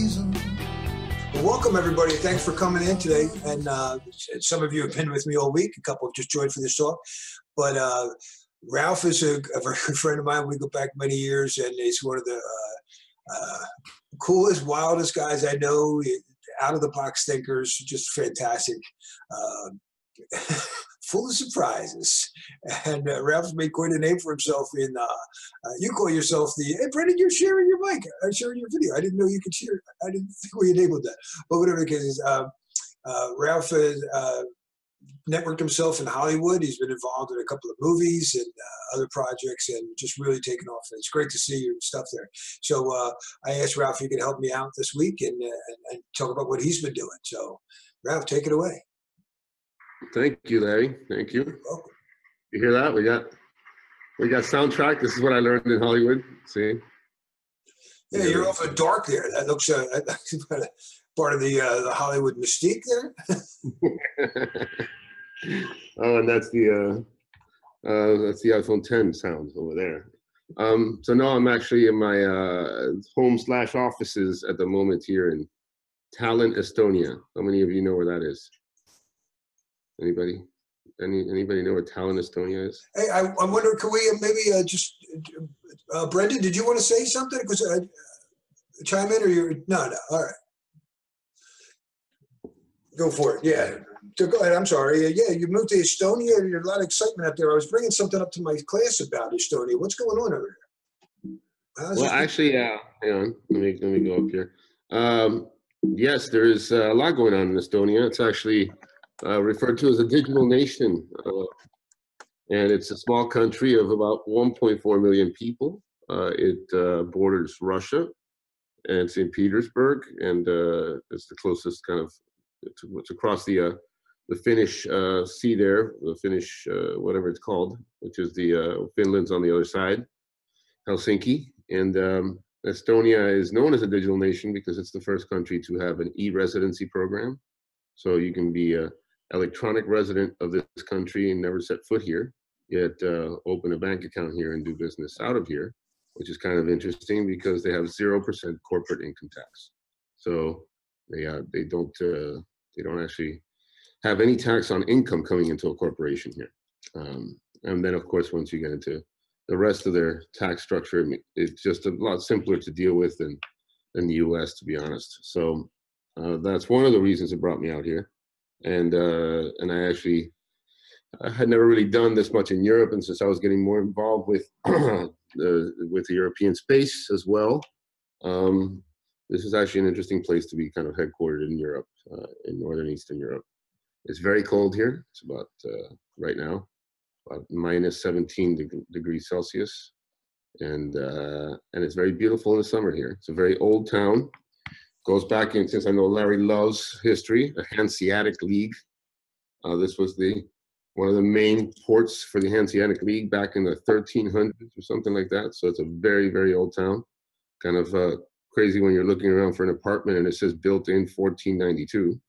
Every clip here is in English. season. Well, welcome, everybody. Thanks for coming in today. And some of you have been with me all week. A couple have just joined for this talk. But Ralph is a very good friend of mine. We go back many years, and he's one of the coolest, wildest guys I know, out-of-the-box thinkers, just fantastic. Full of surprises. And Ralph's made quite a name for himself in, you call yourself the, hey, Brendan, you're sharing your mic, I'm sharing your video. I didn't know you could share. I didn't think we enabled that. But whatever the case is, Ralph has networked himself in Hollywood. He's been involved in a couple of movies and other projects and just really taken off. It's great to see your stuff there. So I asked Ralph if he could help me out this week and talk about what he's been doing. So Ralph, take it away. Thank you, Larry. Thank you. You hear that? We got soundtrack. This is what I learned in Hollywood. See? Yeah, you're off in dark there. That looks part of the Hollywood mystique there. Oh, and that's the iPhone 10 sound over there. So now I'm actually in my home/offices at the moment here in Tallinn, Estonia. How many of you know where that is? Anybody? Anybody know where Tallinn, Estonia is? Hey, I'm wondering, can we maybe Brendan, did you want to say something? Because chime in, or you're no. All right, go for it. Yeah, go ahead. I'm sorry. Yeah, you moved to Estonia. There's a lot of excitement up there. I was bringing something up to my class about Estonia. What's going on over there? Well, actually, hang on. Let me go up here. Yes, there is a lot going on in Estonia. It's actually referred to as a digital nation, and it's a small country of about 1.4 million people. It borders Russia and St. Petersburg, and it's the closest kind of, it's across the Finnish sea there, the Finnish whatever it's called, which is the Finland's on the other side, Helsinki. And Estonia is known as a digital nation because it's the first country to have an e-residency program, so you can be electronic resident of this country and never set foot here, yet open a bank account here and do business out of here, which is kind of interesting because they have 0% corporate income tax. So they don't actually have any tax on income coming into a corporation here. And then of course, once you get into the rest of their tax structure, it's just a lot simpler to deal with than the US, to be honest. So that's one of the reasons it brought me out here. And I had never really done this much in Europe, and since I was getting more involved with the European space as well, this is actually an interesting place to be kind of headquartered in Europe, in Northern Eastern Europe. It's very cold here. It's about, right now, about minus 17 degrees Celsius. And it's very beautiful in the summer here. It's a very old town. Goes back in, since I know Larry loves history, the Hanseatic League. This was one of the main ports for the Hanseatic League back in the 1300s or something like that. So it's a very, very old town. Kind of crazy when you're looking around for an apartment and it says built in 1492.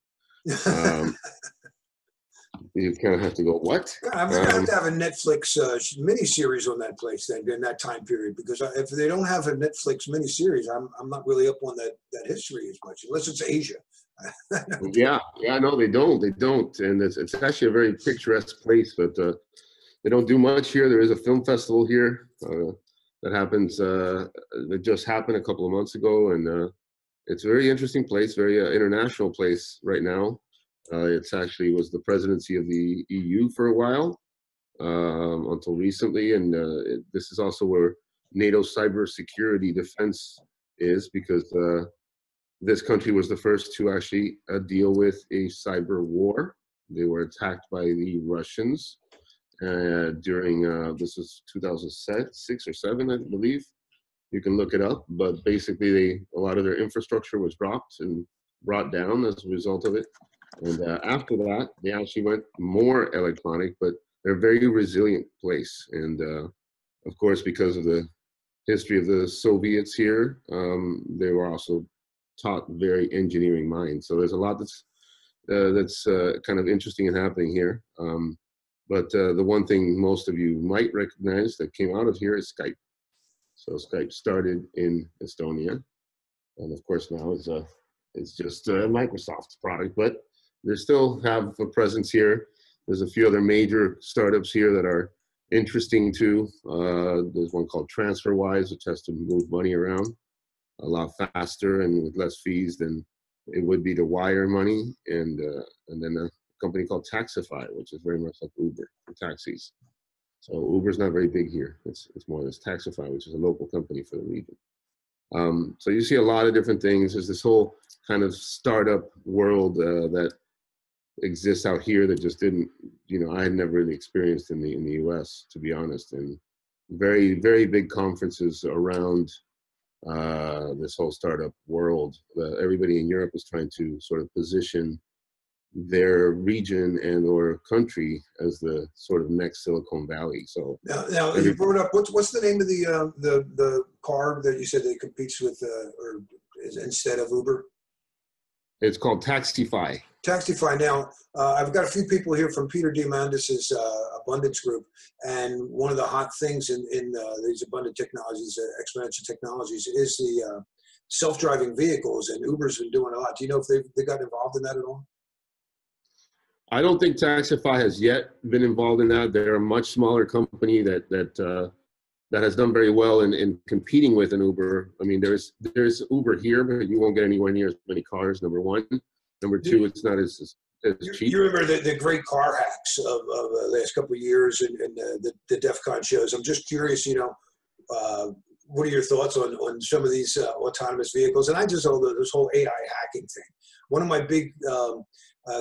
You kind of have to go, what? I'm going to have to have a Netflix miniseries on that place then, in that time period, because if they don't have a Netflix miniseries, I'm not really up on that history as much, unless it's Asia. yeah, no, they don't, and it's actually a very picturesque place, but they don't do much here. There is a film festival here that just happened a couple of months ago, and it's a very interesting place, very international place right now. It's actually was the presidency of the EU for a while, until recently, and this is also where NATO cybersecurity defense is, because this country was the first to actually deal with a cyber war. They were attacked by the Russians during, this was 2006 or 7, I believe. You can look it up, but basically a lot of their infrastructure was dropped and brought down as a result of it. And after that, they actually went more electronic, but they're a very resilient place. And of course, because of the history of the Soviets here, they were also taught very engineering minds. So there's a lot that's kind of interesting and happening here. But the one thing most of you might recognize that came out of here is Skype. So Skype started in Estonia. And of course now it's just a Microsoft product, but they still have a presence here. There's a few other major startups here that are interesting too. There's one called TransferWise, which has to move money around a lot faster and with less fees than it would be to wire money. And then a company called Taxify, which is very much like Uber for taxis. So Uber's not very big here. It's more this Taxify, which is a local company for the region. So you see a lot of different things. There's this whole kind of startup world that exists out here that just didn't, you know, I had never really experienced in the US, to be honest. And very, very big conferences around this whole startup world. Everybody in Europe is trying to sort of position their region and or country as the sort of next Silicon Valley. So now you brought up what's the name of the car that you said that competes with or is instead of Uber? It's called Taxify. Taxify. Now, I've got a few people here from Peter Diamandis' Abundance Group, and one of the hot things in these abundant technologies, exponential technologies, is the self-driving vehicles, and Uber's been doing a lot. Do you know if they got involved in that at all? I don't think Taxify has yet been involved in that. They're a much smaller company that has done very well in competing with an Uber. I mean, there's Uber here, but you won't get anywhere near as many cars, number one. Number two, it's not as cheap. You remember the great car hacks of the last couple of years and the DEF CON shows. I'm just curious, you know, what are your thoughts on some of these autonomous vehicles? And I just all this whole AI hacking thing. One of my big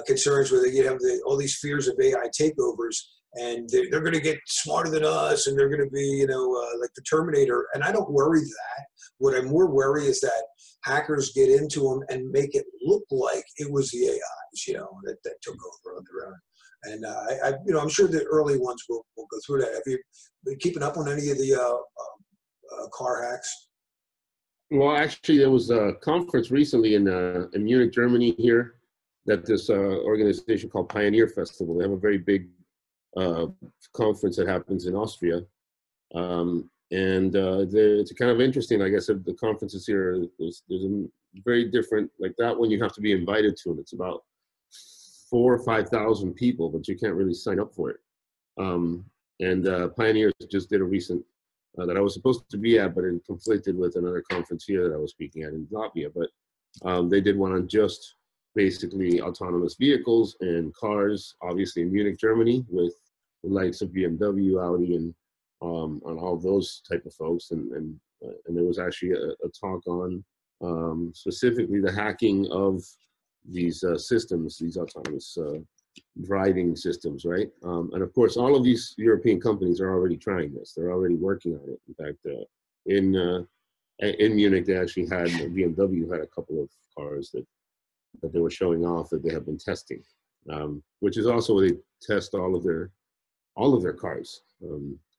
concerns with it, you have all these fears of AI takeovers, and they're going to get smarter than us, and they're going to be, you know, like the Terminator. And I don't worry that. What I'm more worried is that hackers get into them and make it look like it was the AIs, you know, that took over on their own. And I, you know, I'm sure the early ones will go through that. Have you been keeping up on any of the car hacks? Well, actually, there was a conference recently in Munich, Germany here, that this organization called Pioneer Festival. They have a very big conference that happens in Austria. It's kind of interesting, like I said, the conferences here, there's a very different, like that one you have to be invited to, and it's about 4,000 or 5,000 people, but you can't really sign up for it. Pioneers just did a recent, that I was supposed to be at, but it conflicted with another conference here that I was speaking at in Latvia, but they did one on just basically autonomous vehicles and cars, obviously in Munich, Germany, with the likes of BMW, Audi, and on all those type of folks, and there was actually a talk on specifically the hacking of these systems, these autonomous driving systems, right? And of course, all of these European companies are already trying this. They're already working on it. In fact, in Munich, they actually had BMW had a couple of cars that they were showing off that they have been testing, which is also where they test all of their cars.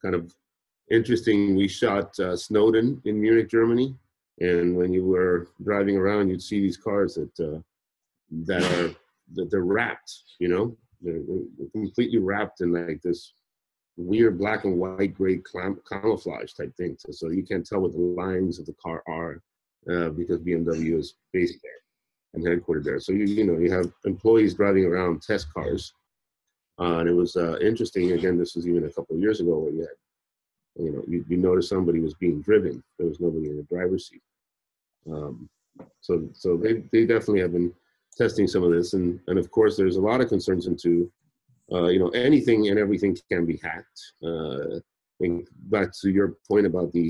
Kind of interesting, we shot Snowden in Munich, Germany, and when you were driving around, you'd see these cars that they're wrapped, you know? They're completely wrapped in like this weird black and white gray camouflage type thing, so you can't tell what the lines of the car are because BMW is based there and headquartered there. So you know, you have employees driving around test cars. And it was interesting, again, this was even a couple of years ago where you had, you know, you noticed somebody was being driven. There was nobody in the driver's seat. So they definitely have been testing some of this. And of course, there's a lot of concerns into, you know, anything and everything can be hacked. And back to your point about the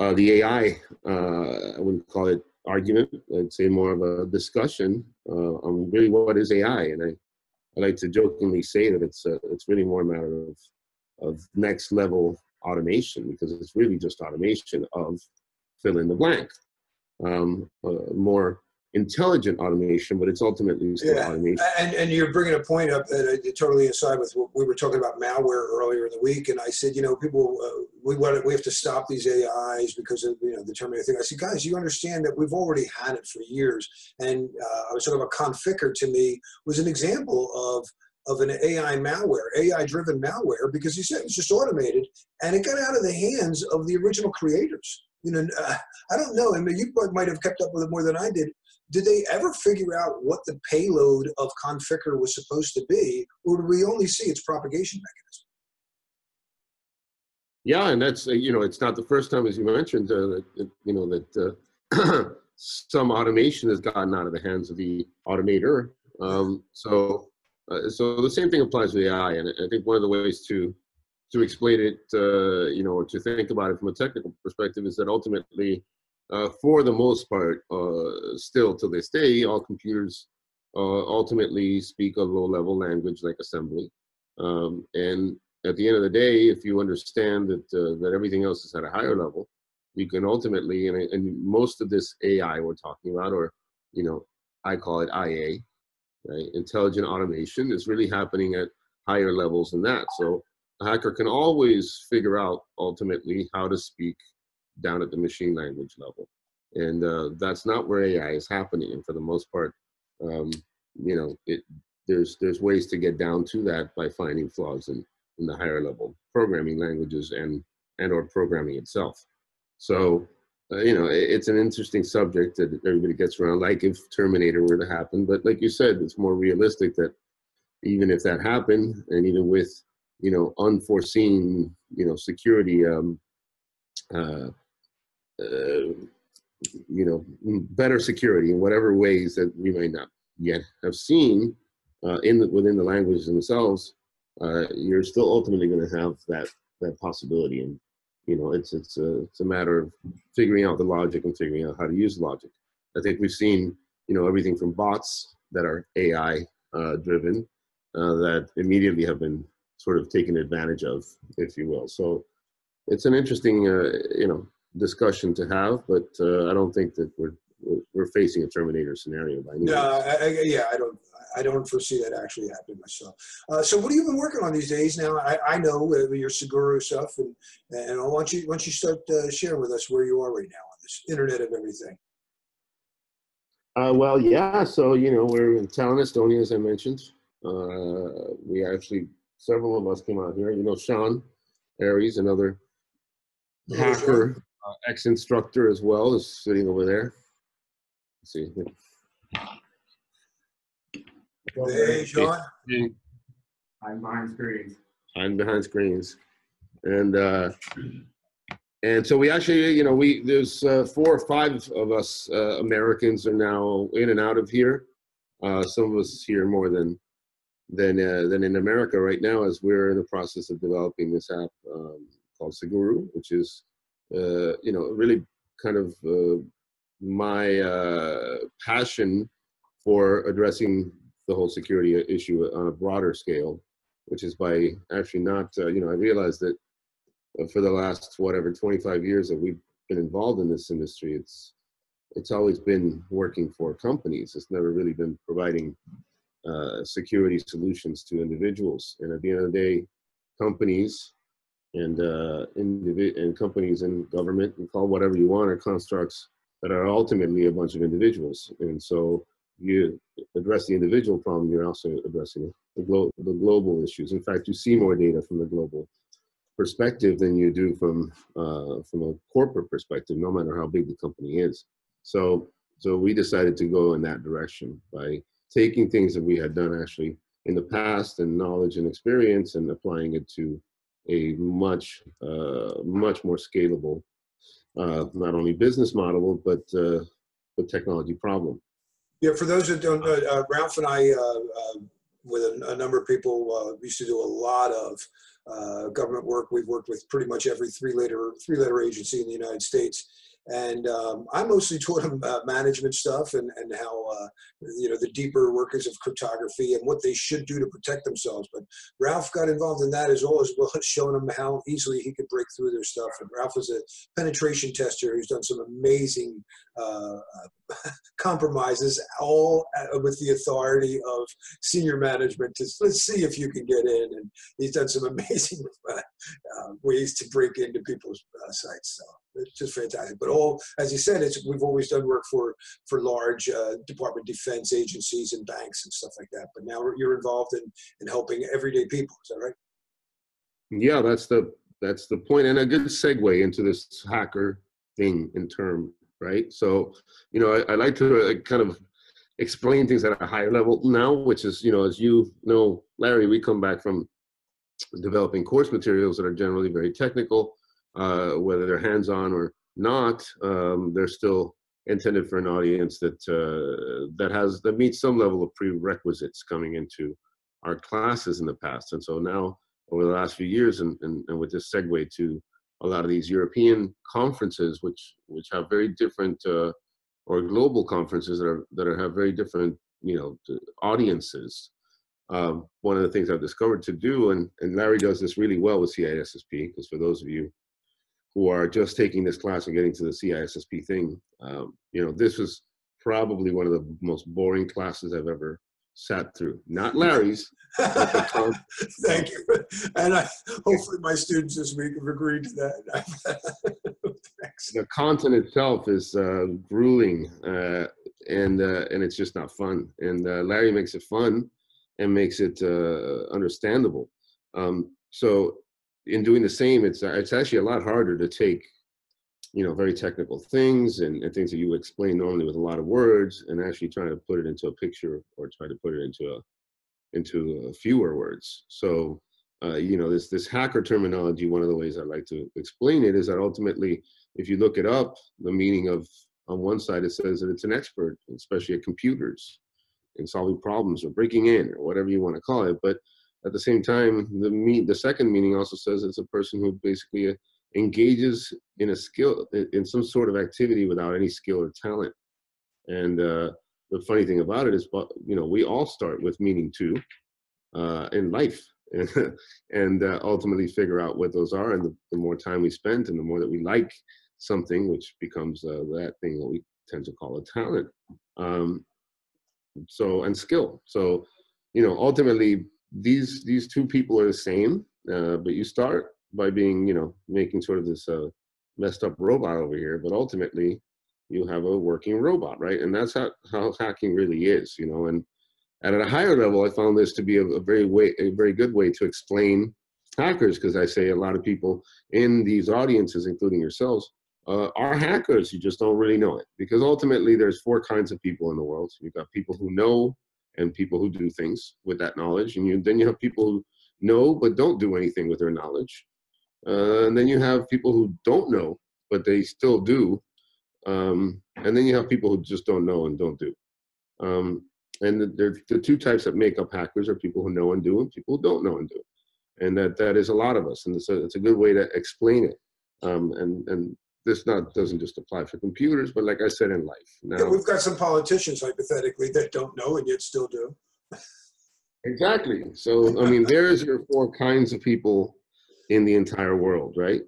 AI, I wouldn't call it argument. I'd say more of a discussion on really what is AI. And I like to jokingly say that it's really more a matter of next level automation, because it's really just automation of fill in the blank, more intelligent automation, but it's ultimately still automation. And you're bringing a point up that I totally inside with what we were talking about malware earlier in the week, and I said, you know, people, we have to stop these AIs because of, you know, the Terminator thing. I said, guys, you understand that we've already had it for years, and I was talking about Conficker. To me, was an example of an AI malware, AI-driven malware, because he said it was just automated, and it got out of the hands of the original creators. you know, I don't know, I mean, you might have kept up with it more than I did. Did they ever figure out what the payload of Conficker was supposed to be, or did we only see its propagation mechanism? Yeah, and that's, you know, it's not the first time, as you mentioned, you know, that some automation has gotten out of the hands of the automator. So the same thing applies with AI, and I think one of the ways to explain it, you know, or to think about it from a technical perspective, is that ultimately, for the most part, still to this day, all computers ultimately speak a low-level language like assembly, and at the end of the day, if you understand that that everything else is at a higher level, you can ultimately, and most of this AI we're talking about, or, you know, I call it IA, right? Intelligent automation, is really happening at higher levels than that. So a hacker can always figure out ultimately how to speak down at the machine language level. And that's not where AI is happening. And for the most part, you know, there's ways to get down to that by finding flaws in the higher level programming languages and or programming itself. So, you know, it's an interesting subject that everybody gets around, like if Terminator were to happen. But like you said, it's more realistic that even if that happened, and even with, you know, unforeseen, you know, security, you know, better security in whatever ways that we may not yet have seen within the languages themselves, you're still ultimately going to have that possibility. And, you know, it's a matter of figuring out the logic and figuring out how to use logic. I think we've seen, you know, everything from bots that are AI driven that immediately have been sort of taken advantage of, if you will. So it's an interesting, you know, discussion to have, but I don't think that we're facing a Terminator scenario by any means. No, I don't foresee that actually happening myself. So what have you been working on these days now? I know your Seguru stuff, and why don't you start sharing with us where you are right now on this Internet of Everything? Well, yeah, so, you know, we're in Tallinn, Estonia, as I mentioned. We actually, several of us came out here. You know, Sean Aries, another hacker, ex-instructor as well, is sitting over there. Let's see. Hey, Sean. I'm behind screens. I'm behind screens. And so we actually, you know, there's 4 or 5 of us Americans are now in and out of here. Some of us here more than in America right now, as we're in the process of developing this app called Seguru, which is, you know, really kind of my passion for addressing the whole security issue on a broader scale, which is by actually not, you know, I realized that for the last, whatever, 25 years that we've been involved in this industry, it's always been working for companies. It's never really been providing security solutions to individuals. And at the end of the day, companies and government, and call whatever you want, are constructs that are ultimately a bunch of individuals. And so you address the individual problem, you're also addressing the global issues. In fact, you see more data from the global perspective than you do from a corporate perspective, no matter how big the company is. So we decided to go in that direction by taking things that we had done actually in the past, and knowledge and experience, and applying it to a much, much more scalable, not only business model, but technology problem. Yeah, for those that don't know, Ralph and I, with a number of people, used to do a lot of government work. We've worked with pretty much every three-letter agency in the United States. And I mostly taught them management stuff and how, you know, the deeper workings of cryptography and what they should do to protect themselves. But Ralph got involved in that as well, as showing them how easily he could break through their stuff. And Ralph is a penetration tester who's done some amazing compromises, all with the authority of senior management to, let's see if you can get in. And he's done some amazing ways to break into people's sites. So it's just fantastic. But all, as you said, we've always done work for large Department of Defense agencies and banks and stuff like that. But now you're involved in helping everyday people. Is that right? Yeah, that's the point, and a good segue into this hacker thing in term, right? So, you know, I like to kind of explain things at a higher level now, which is, you know, as you know, Larry, we come back from developing course materials that are generally very technical, whether they're hands-on or not, they're still intended for an audience that that meets some level of prerequisites coming into our classes in the past. And so now, over the last few years, and with this segue to a lot of these European conferences, which have very different, or global conferences that have very different, you know, audiences. One of the things I've discovered to do, and Larry does this really well with CISSP, because for those of you who are just taking this class and getting to the CISSP thing, you know, this is probably one of the most boring classes I've ever sat through. Not Larry's. Thank you. And hopefully my students this week have agreed to that. Thanks. The content itself is grueling, and it's just not fun. And Larry makes it fun and makes it understandable. So in doing the same, it's actually a lot harder to take, you know, very technical things and things that you would explain normally with a lot of words, and actually trying to put it into a picture or try to put it into fewer words. So, you know, this hacker terminology, one of the ways I like to explain it is that ultimately, if you look it up, the meaning of, on one side, it says that it's an expert, especially at computers, in solving problems or breaking in or whatever you want to call it. But at the same time, the second meaning also says it's a person who basically engages in some sort of activity without any skill or talent. And the funny thing about it is, you know, we all start with meaning two in life, and ultimately figure out what those are. And the more time we spend, and the more that we like something, which becomes that thing that we tend to call a talent. And skill. So, you know, ultimately these two people are the same, but you start by being, you know, making sort of this messed up robot over here, but ultimately you have a working robot, right? And that's how hacking really is, you know. And at a higher level, I found this to be a very good way to explain hackers, because I say a lot of people in these audiences, including yourselves, are hackers. You just don't really know it, because ultimately there's four kinds of people in the world. You've got people who know and people who do things with that knowledge, and then you have people who know but don't do anything with their knowledge, and then you have people who don't know but they still do, and then you have people who just don't know and don't do. And the two types that make up hackers are people who know and do, and people who don't know and do, and that is a lot of us. And so it's a good way to explain it. And this doesn't just apply for computers, but like I said, in life. Now, yeah, we've got some politicians, hypothetically, that don't know and yet still do. Exactly. So, I mean, there's your four kinds of people in the entire world, right?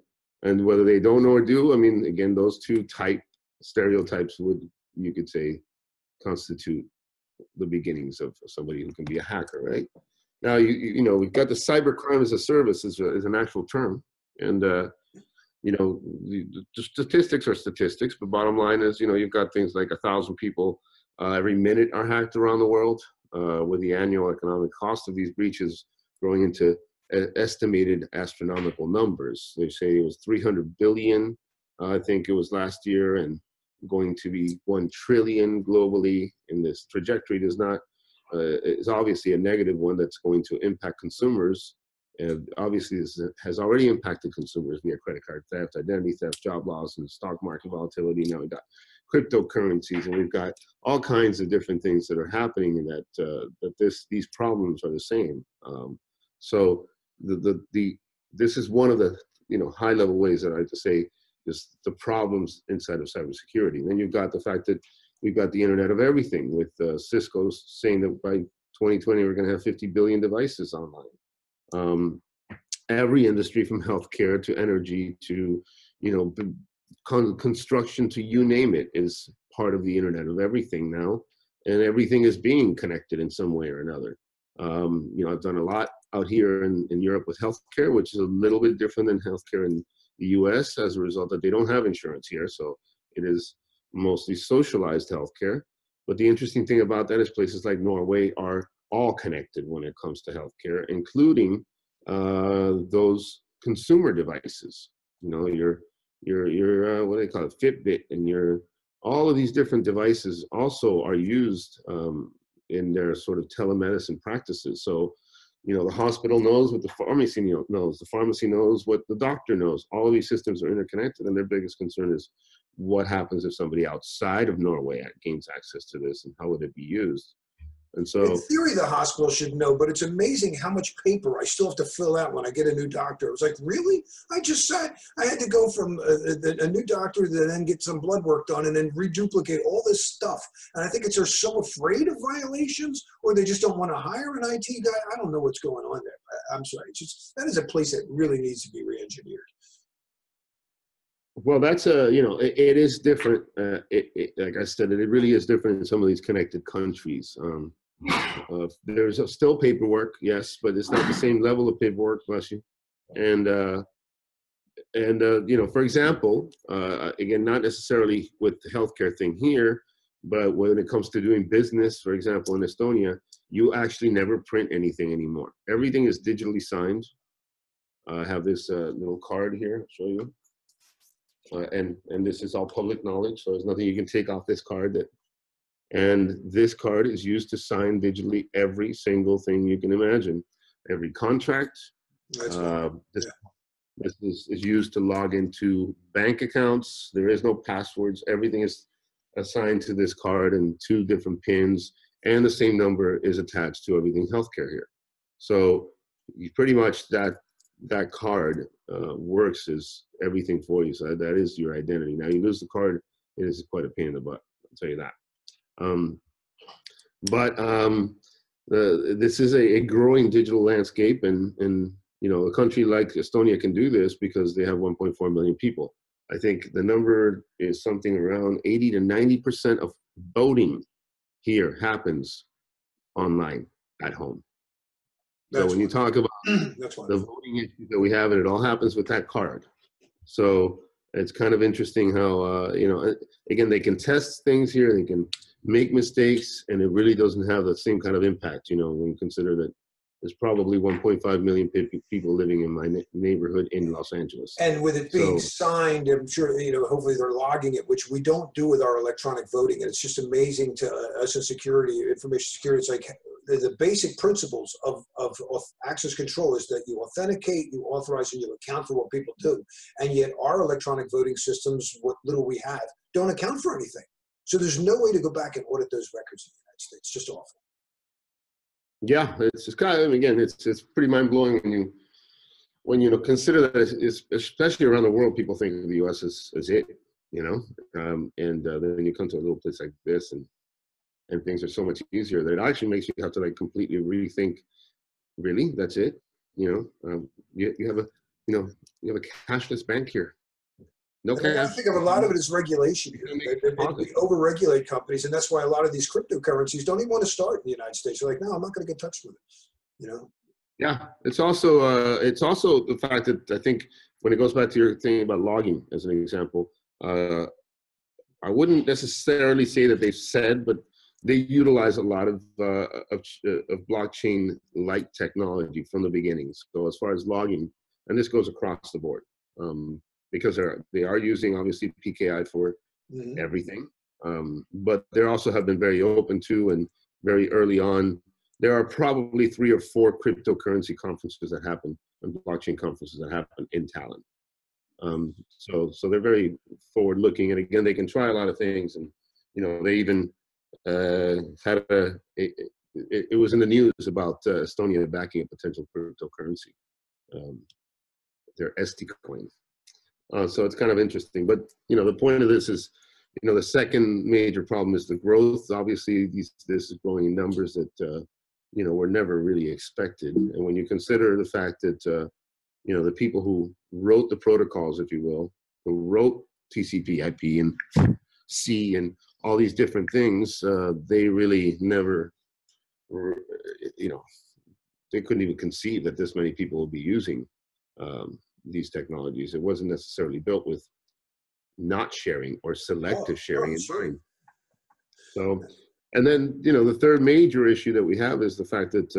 And whether they don't know or do, I mean, again, those two stereotypes would, you could say, constitute the beginnings of somebody who can be a hacker, right? Now, you know, we've got the cybercrime as a service is an actual term. And, you know, the statistics are statistics, but bottom line is, you know, you've got things like 1,000 people every minute are hacked around the world, with the annual economic cost of these breaches growing into estimated astronomical numbers. They say it was 300 billion, I think it was last year, and going to be 1 trillion globally. And this trajectory is obviously a negative one that's going to impact consumers. And obviously, this has already impacted consumers via credit card theft, identity theft, job loss, and stock market volatility. Now we've got cryptocurrencies, and we've got all kinds of different things that are happening, and these problems are the same. So this is one of the, you know, high level ways that I like to say is the problems inside of cybersecurity. And then you've got the fact that we've got the Internet of Everything, with Cisco saying that by 2020 we're going to have 50 billion devices online. Every industry, from healthcare to energy to, you know, construction to you name it, is part of the Internet of Everything now, and everything is being connected in some way or another. You know, I've done a lot out here in Europe with healthcare, which is a little bit different than healthcare in the U.S. as a result that they don't have insurance here, so it is mostly socialized healthcare. But the interesting thing about that is places like Norway are all connected when it comes to healthcare, including those consumer devices. You know, your what do they call it, Fitbit, and your, all of these different devices also are used in their sort of telemedicine practices. So, you know, the hospital knows what the pharmacy knows, the pharmacy knows what the doctor knows. All of these systems are interconnected, and their biggest concern is what happens if somebody outside of Norway gains access to this, and how would it be used? And so, in theory, the hospital should know, but it's amazing how much paper I still have to fill out when I get a new doctor. It was like, really? I just said I had to go from a new doctor to then get some blood work done and then reduplicate all this stuff. And I think it's, they're so afraid of violations, or they just don't want to hire an IT guy. I don't know what's going on there. I'm sorry. It's just, that is a place that really needs to be re-engineered. Well, that's a, you know, it is different. Like I said, it really is different in some of these connected countries. There's still paperwork, yes, but it's not the same level of paperwork, bless you. And you know, for example, again, not necessarily with the healthcare thing here, but when it comes to doing business, for example, in Estonia, you actually never print anything anymore. Everything is digitally signed. I have this little card here, I'll show you. And this is all public knowledge, so there's nothing you can take off this card. And this card is used to sign digitally every single thing you can imagine. Every contract. This is used to log into bank accounts. There is no passwords. Everything is assigned to this card and 2 different pins, and the same number is attached to everything healthcare here. So you pretty much that card works as everything for you. So that is your identity. Now you lose the card, it is quite a pain in the butt, I'll tell you that. This is a growing digital landscape, and you know, a country like Estonia can do this because they have 1.4 million people. I think the number is something around 80 to 90% of voting here happens online at home. So when you talk about the voting issue that we have, and it all happens with that card. So it's kind of interesting how, you know, again, they can test things here, they can make mistakes, and it really doesn't have the same kind of impact, you know, when you consider that there's probably 1.5 million people living in my neighborhood in Los Angeles. And with it being signed, I'm sure, you know, hopefully they're logging it, which we don't do with our electronic voting. And it's just amazing to us in security, information security. It's like the basic principles of access control is that you authenticate, you authorize, and you account for what people do. And yet our electronic voting systems, what little we have, don't account for anything. So there's no way to go back and audit those records in the United States. It's just awful. Yeah, it's just kind of, again, it's pretty mind blowing when you consider that it's especially around the world, people think of the U.S. as it, you know, then you come to a little place like this, and things are so much easier that it actually makes you have to like completely rethink. Really, that's it, you know? You have a cashless bank here. No cash. I think of a lot of it is regulation. We over-regulate companies, and that's why a lot of these cryptocurrencies don't even want to start in the United States. They're like, no, I'm not going to get touched with it, you know? Yeah, it's also the fact that I think when it goes back to your thing about logging as an example, I wouldn't necessarily say that they've said, but they utilize a lot of blockchain-like technology from the beginning. So as far as logging, and this goes across the board, because they are using obviously PKI for everything, but they also have been very open to, and very early on, there are probably 3 or 4 cryptocurrency conferences that happen and blockchain conferences that happen in Tallinn. So they're very forward-looking, and again, they can try a lot of things, and you know, they even had it was in the news about Estonia backing a potential cryptocurrency, their SD coin. So it's kind of interesting, but you know, the point of this is, you know, the second major problem is the growth. Obviously, this is growing in numbers that you know, were never really expected. And when you consider the fact that you know, the people who wrote the protocols, if you will, who wrote TCP/IP and C and all these different things, they really never, you know, they couldn't even conceive that this many people would be using these technologies. It wasn't necessarily built with not sharing or selective sharing in mind. So, and then, you know, the third major issue that we have is the fact that,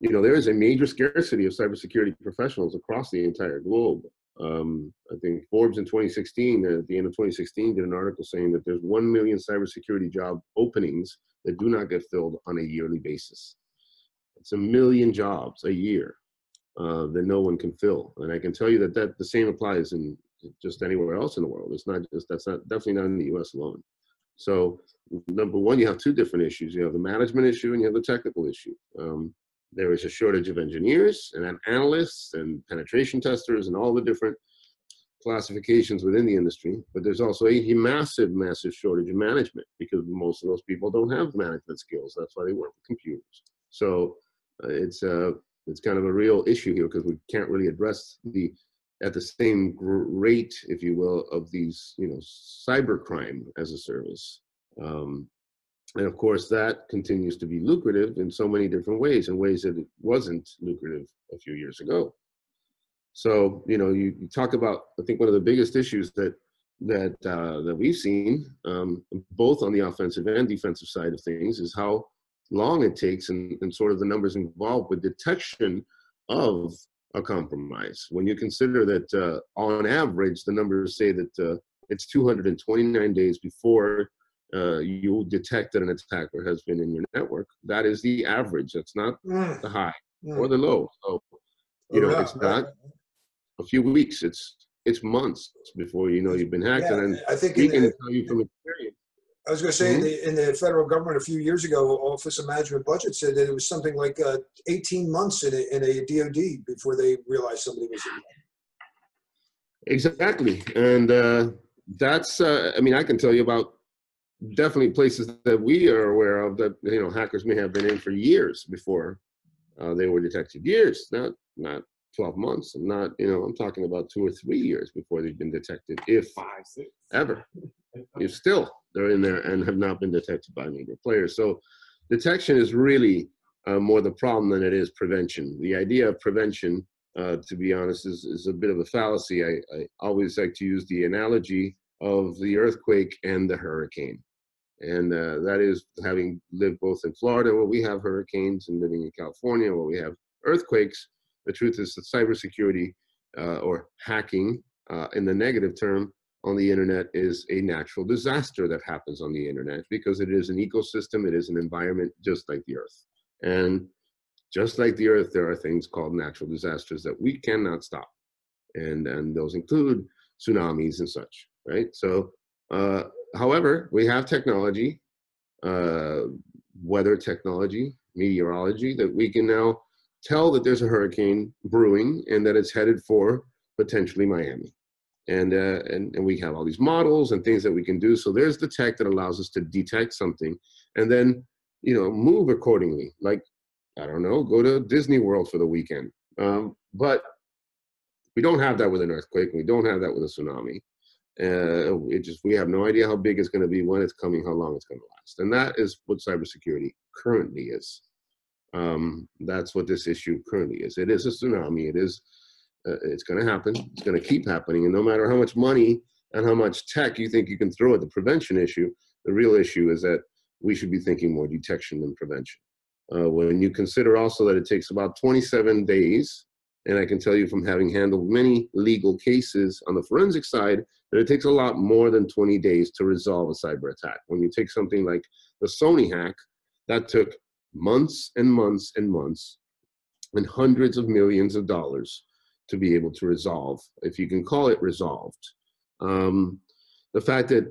you know, there is a major scarcity of cybersecurity professionals across the entire globe. I think Forbes in 2016, at the end of 2016, did an article saying that there's 1 million cybersecurity job openings that do not get filled on a yearly basis. It's a million jobs a year that no one can fill. And I can tell you that, the same applies in just anywhere else in the world. It's not just, that's not, definitely not in the US alone. So number one, you have two different issues. You have the management issue and you have the technical issue. There is a shortage of engineers and analysts and penetration testers and all the different classifications within the industry, but there's also a massive, massive shortage of management because most of those people don't have management skills. That's why they work with computers. So it's kind of a real issue here because we can't really address the, at the same rate, if you will, of these, cybercrime as a service. And of course, that continues to be lucrative in so many different ways, in ways that it wasn't lucrative a few years ago. So, you talk about, I think one of the biggest issues that, that we've seen, both on the offensive and defensive side of things, is how long it takes and sort of the numbers involved with detection of a compromise. When you consider that on average, the numbers say that it's 229 days before you detect that an attacker has been in your network. That is the average. That's not the high or the low. So, it's not a few weeks. It's months before you've been hacked. Yeah, and I think we can tell you from experience. I was going to say in the federal government a few years ago, Office of Management Budget said that it was something like 18 months in a DOD before they realized somebody was in there. Exactly, and that's I mean, I can tell you about definitely places that we are aware of that hackers may have been in for years before they were detected. Years, not 12 months, and not I'm talking about 2 or 3 years before they've been detected, if 5, 6 ever. You still, they're in there and have not been detected by major players. So detection is really more the problem than it is prevention. The idea of prevention, to be honest, is a bit of a fallacy. I always like to use the analogy of the earthquake and the hurricane. And that is, having lived both in Florida where we have hurricanes and living in California where we have earthquakes, the truth is that cybersecurity or hacking in the negative term on the internet is a natural disaster that happens on the internet because it is an ecosystem, it is an environment just like the earth. And just like the earth, there are things called natural disasters that we cannot stop. And those include tsunamis and such, right? So, however, we have technology, weather technology, meteorology, that we can now tell that there's a hurricane brewing and that it's headed for potentially Miami. And we have all these models and things that we can do. So there's the tech that allows us to detect something and then, move accordingly. Like, I don't know, go to Disney World for the weekend. But we don't have that with an earthquake. We don't have that with a tsunami. We have no idea how big it's going to be, when it's coming, how long it's going to last. And that is what cybersecurity currently is. That's what this issue currently is. It is a tsunami. It is. It's going to happen. It's going to keep happening. And no matter how much money and how much tech you think you can throw at the prevention issue, the real issue is that we should be thinking more detection than prevention. When you consider also that it takes about 27 days, and I can tell you from having handled many legal cases on the forensic side, that it takes a lot more than 20 days to resolve a cyber attack. When you take something like the Sony hack, that took months and months and months and hundreds of millions of dollars to be able to resolve, if you can call it resolved. The fact that,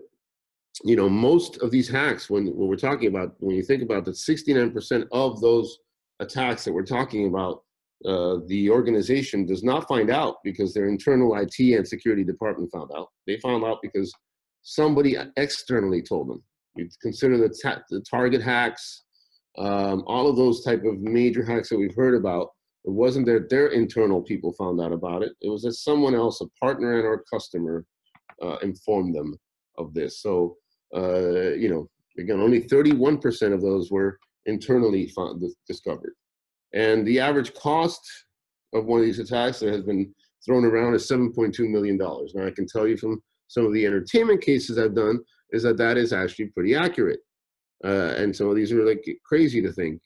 most of these hacks, when we're talking about, when you think about that 69% of those attacks that we're talking about, the organization does not find out because their internal IT and security department found out. They found out because somebody externally told them. You consider the target hacks, all of those type of major hacks that we've heard about. It wasn't that their internal people found out about it. It was that someone else, a partner and/or customer, informed them of this. So, again, only 31% of those were internally discovered. And the average cost of one of these attacks that has been thrown around is $7.2 million. Now, I can tell you from some of the entertainment cases I've done is that that is actually pretty accurate. And some of these are like crazy to think,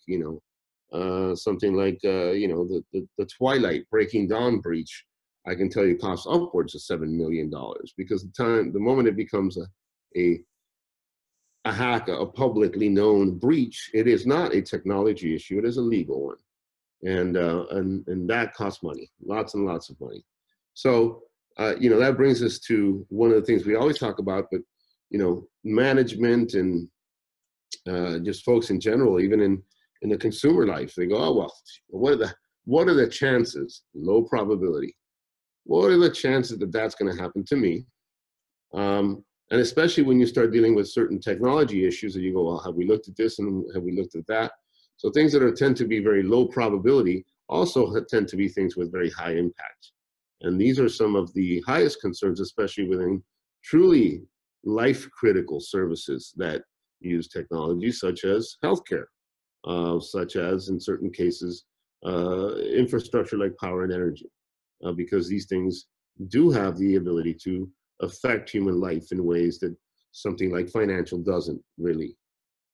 something like, the Twilight Breaking Dawn breach I can tell you costs upwards of $7 million because the moment it becomes a hack, a publicly known breach, it is not a technology issue, it is a legal one. And that costs money, lots and lots of money. So, you know, that brings us to one of the things we always talk about, but, you know, management and just folks in general, even in the consumer life, they go, oh, well, what are the chances? Low probability. What are the chances that that's going to happen to me? And especially when you start dealing with certain technology issues and you go, well, have we looked at this and have we looked at that? So things that tend to be very low probability also tend to be things with very high impact. And these are some of the highest concerns, especially within truly life-critical services that use technology, such as healthcare, such as, in certain cases, infrastructure like power and energy, because these things do have the ability to affect human life in ways that something like financial doesn't really.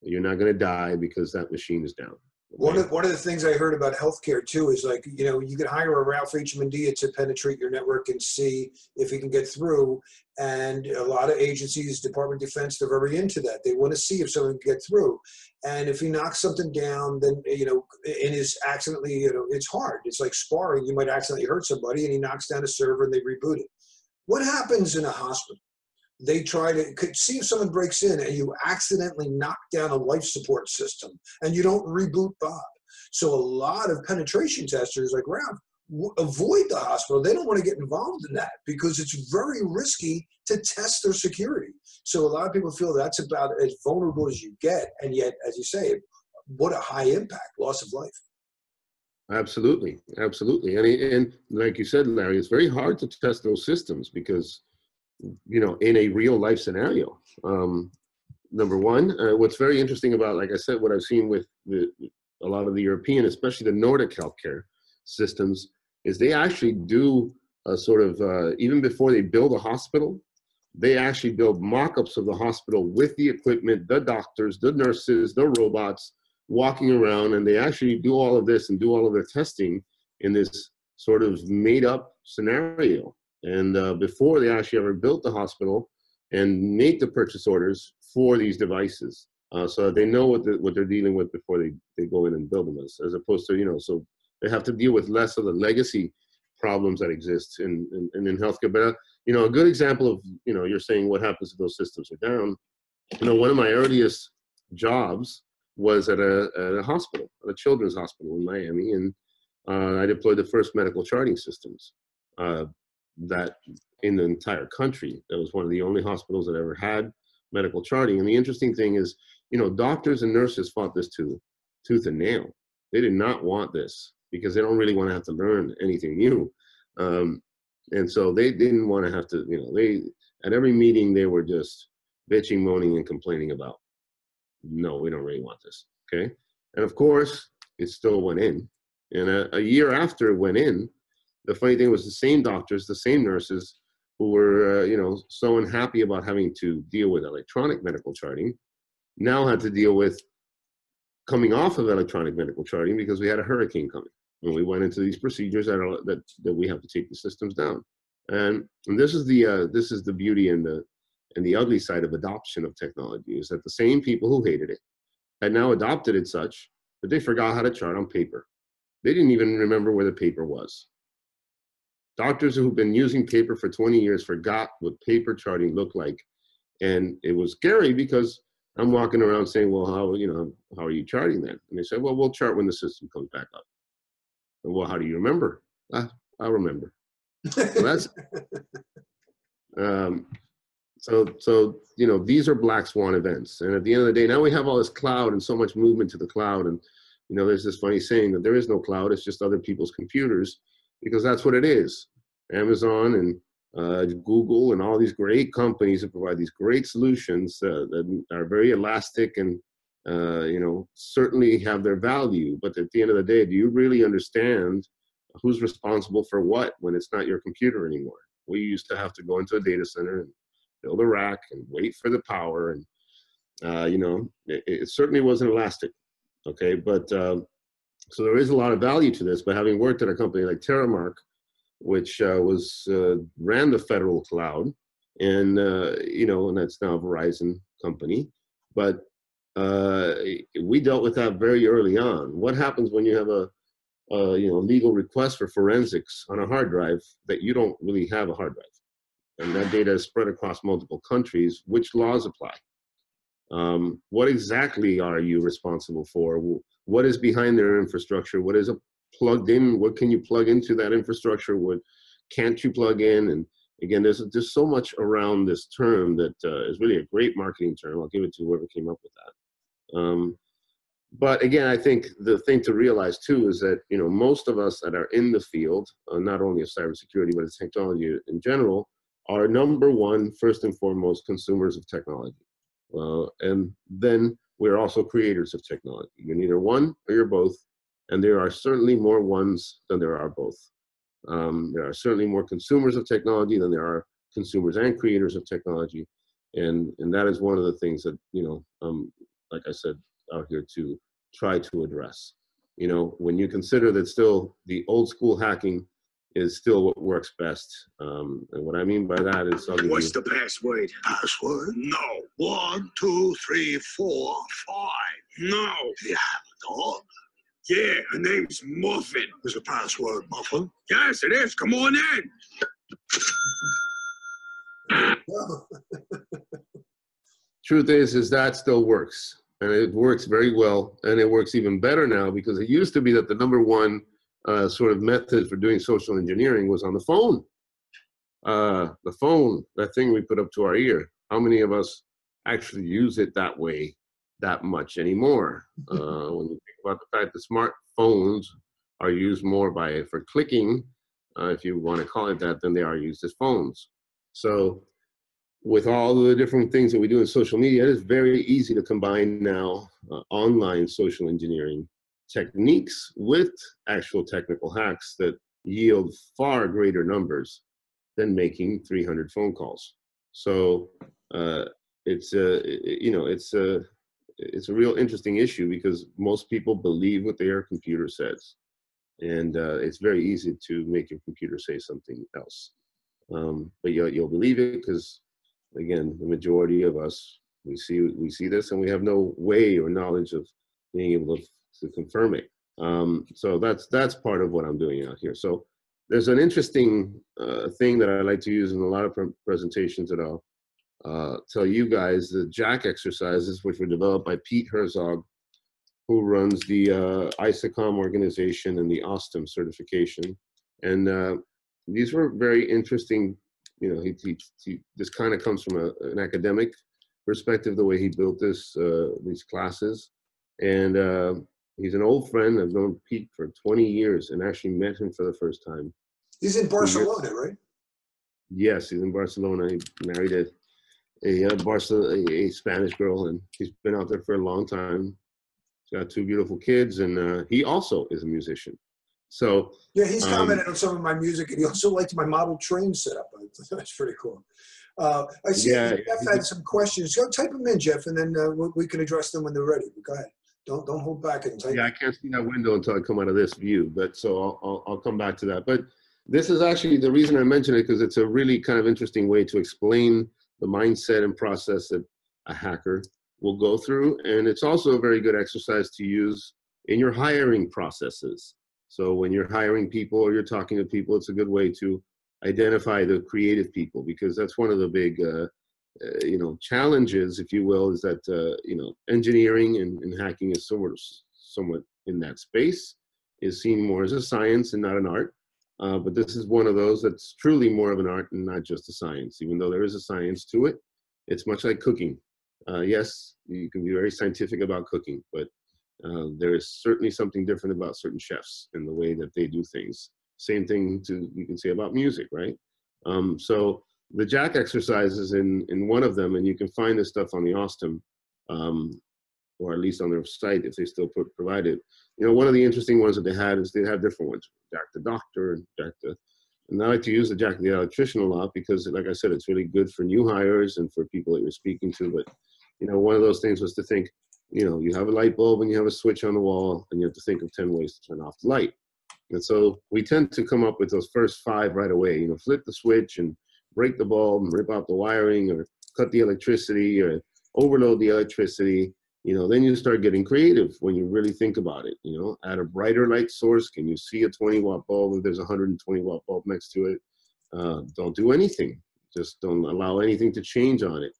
You're not going to die because that machine is down. One of the things I heard about healthcare too is, like, you know, you could hire a Ralph H. Mindia to penetrate your network and see if he can get through. And a lot of agencies, Department of Defense, they're very into that. They want to see if someone can get through. And if he knocks something down, then, you know, and is accidentally, you know, it's hard. It's like sparring. You might accidentally hurt somebody, and he knocks down a server and they reboot it. What happens in a hospital? They try to see if someone breaks in and you accidentally knock down a life support system and you don't reboot Bob. So a lot of penetration testers like Ralph avoid the hospital. They don't want to get involved in that because it's very risky to test their security. So a lot of people feel that's about as vulnerable as you get. And yet, as you say, what a high impact, loss of life. Absolutely. Absolutely. And like you said, Larry, it's very hard to test those systems because, you know, in a real life scenario. Number one, what's very interesting about, like I said, what I've seen with a lot of the European, especially the Nordic healthcare systems, is they actually do a sort of, even before they build a hospital, they actually build mock-ups of the hospital with the equipment, the doctors, the nurses, the robots walking around, and they actually do all of this and do all of their testing in this sort of made-up scenario. And before they actually ever built the hospital and made the purchase orders for these devices, so that they know what they're dealing with before they go in and build them, as opposed to, you know, so they have to deal with less of the legacy problems that exist in healthcare. But, you know, a good example of, you know, you're saying what happens if those systems are down. You know, one of my earliest jobs was at a hospital, a children's hospital in Miami, and I deployed the first medical charting systems. That in the entire country. That was one of the only hospitals that ever had medical charting. And the interesting thing is, you know, doctors and nurses fought this tooth and nail. They did not want this because they don't really want to have to learn anything new. And so they didn't want to have to, you know, at every meeting, they were just bitching, moaning, and complaining about, no, we don't really want this, okay? And of course, it still went in. And a year after it went in, the funny thing was the same doctors, the same nurses who were, you know, so unhappy about having to deal with electronic medical charting now had to deal with coming off of electronic medical charting because we had a hurricane coming. And we went into these procedures that we have to take the systems down. And this is the beauty and the ugly side of adoption of technology, is that the same people who hated it had now adopted it such that they forgot how to chart on paper. They didn't even remember where the paper was. Doctors who've been using paper for 20 years forgot what paper charting looked like. And it was scary because I'm walking around saying, well, how are you charting then? And they said, well, we'll chart when the system comes back up. And, well, how do you remember? I'll remember. So that's, so, you know, these are black swan events. And at the end of the day, now we have all this cloud and so much movement to the cloud. And, you know, there's this funny saying that there is no cloud. It's just other people's computers. Because that's what it is. Amazon and Google and all these great companies that provide these great solutions that are very elastic and, you know, certainly have their value. But at the end of the day, do you really understand who's responsible for what when it's not your computer anymore? We used to have to go into a data center and build a rack and wait for the power. And, you know, it certainly wasn't elastic. Okay, but... so there is a lot of value to this, but having worked at a company like Terramark, which was ran the federal cloud, and you know, and that's now a Verizon company. But we dealt with that very early on. What happens when you have a you know, legal request for forensics on a hard drive that you don't really have a hard drive, and that data is spread across multiple countries? Which laws apply? What exactly are you responsible for? What is behind their infrastructure? What is plugged in? What can you plug into that infrastructure? What can't you plug in? And again, there's just so much around this term that is really a great marketing term. I'll give it to whoever came up with that. But again, I think the thing to realize too is that, you know, most of us that are in the field, not only of cybersecurity, but of technology in general, are number one, first and foremost, consumers of technology. And then we're also creators of technology. You're neither one or you're both. And there are certainly more ones than there are both. There are certainly more consumers of technology than there are consumers and creators of technology. And that is one of the things that, you know, like I said, out here to try to address. You know, when you consider that still the old school hacking is still what works best. And what I mean by that is something. What's the password? Password? No. 1, 2, 3, 4, 5. No. Do you have a dog? Yeah, her name's Muffin. Is the password Muffin? Yes, it is. Come on in. Truth is that still works. And it works very well. And it works even better now, because it used to be that the number one sort of method for doing social engineering was on the phone. The phone, that thing we put up to our ear. How many of us actually use it that way that much anymore? When you think about the fact that smartphones are used more for clicking, if you want to call it that, than they are used as phones. So with all the different things that we do in social media, it is very easy to combine now online social engineering techniques with actual technical hacks that yield far greater numbers than making 300 phone calls. So it's a real interesting issue, because most people believe what their computer says, and it's very easy to make your computer say something else. But you'll believe it, because again, the majority of us, we see this, and we have no way or knowledge of being able to confirm it. So that's part of what I'm doing out here. So there's an interesting thing that I like to use in a lot of presentations that I'll tell you guys, the Jack exercises, which were developed by Pete Herzog, who runs the ISACOM organization and the OSTEM certification. And these were very interesting. You know, this kind of comes from an academic perspective, the way he built this, these classes. And he's an old friend. I've known Pete for 20 years and actually met him for the first time. He's in Barcelona, right? Yes, he's in Barcelona. He married a Spanish girl, and he's been out there for a long time. He's got 2 beautiful kids, and he also is a musician. So yeah, he's commented on some of my music, and he also liked my model train setup. That's pretty cool. I see Jeff had some questions. Go type them in, Jeff, and then we can address them when they're ready. Go ahead. Don't hold back and type. Yeah, I can't see that window until I come out of this view, but so I'll come back to that. But this is actually the reason I mentioned it, because it's a really kind of interesting way to explain the mindset and process that a hacker will go through. And it's also a very good exercise to use in your hiring processes. So when you're hiring people or you're talking to people, it's a good way to identify the creative people, because that's one of the big, you know, challenges, if you will, is that, you know, engineering and hacking is somewhat in that space, is seen more as a science and not an art. But this is one of those that's truly more of an art and not just a science, even though there is a science to it. It's much like cooking. Yes, you can be very scientific about cooking, but there is certainly something different about certain chefs in the way that they do things. Same thing you can say about music, right? So the Jack exercises in one of them, and you can find this stuff on the OSTEM, or at least on their site if they still provide it. You know, one of the interesting ones that they had is they have different ones. Jack the doctor, Jack the, and I like to use the Jack the electrician a lot, because like I said, it's really good for new hires and for people that you're speaking to. But, you know, one of those things was to think, you know, you have a light bulb and you have a switch on the wall, and you have to think of 10 ways to turn off the light. And so we tend to come up with those first five right away, you know, flip the switch and break the bulb and rip out the wiring or cut the electricity or overload the electricity. You know, then you start getting creative when you really think about it, you know, add a brighter light source. Can you see a 20-watt bulb if there's a 120-watt bulb next to it? Don't do anything. Just don't allow anything to change on it.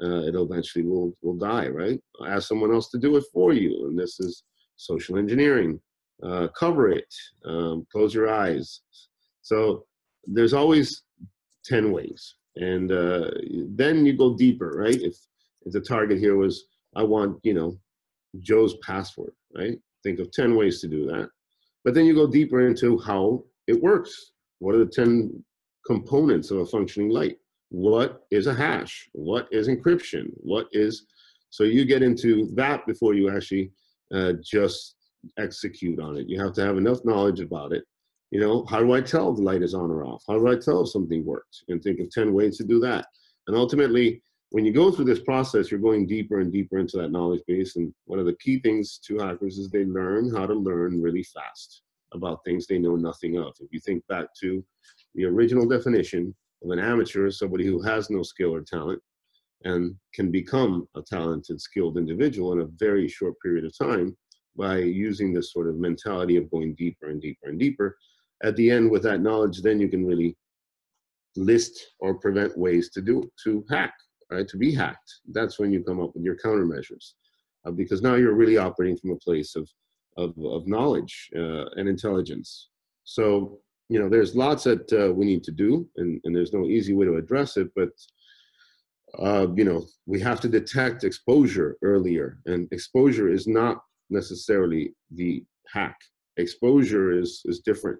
It eventually will die, right? Ask someone else to do it for you. And this is social engineering. Cover it, close your eyes. So there's always 10 ways. And then you go deeper, right? If the target here was, I want, you know, Joe's password, right? Think of 10 ways to do that. But then you go deeper into how it works. What are the 10 components of a functioning light? What is a hash? What is encryption? What is, so you get into that before you actually just execute on it. You have to have enough knowledge about it. You know, how do I tell the light is on or off? How do I tell if something works? And think of 10 ways to do that. And ultimately, when you go through this process, you're going deeper and deeper into that knowledge base. And one of the key things to hackers is they learn how to learn really fast about things they know nothing of. If you think back to the original definition of an amateur is somebody who has no skill or talent and can become a talented, skilled individual in a very short period of time by using this sort of mentality of going deeper and deeper and deeper. At the end, with that knowledge, then you can really list or prevent ways to hack. Right, to be hacked. That's when you come up with your countermeasures, because now you're really operating from a place of knowledge and intelligence. So, you know, there's lots that we need to do, and there's no easy way to address it, but, you know, we have to detect exposure earlier, and exposure is not necessarily the hack. Exposure is different.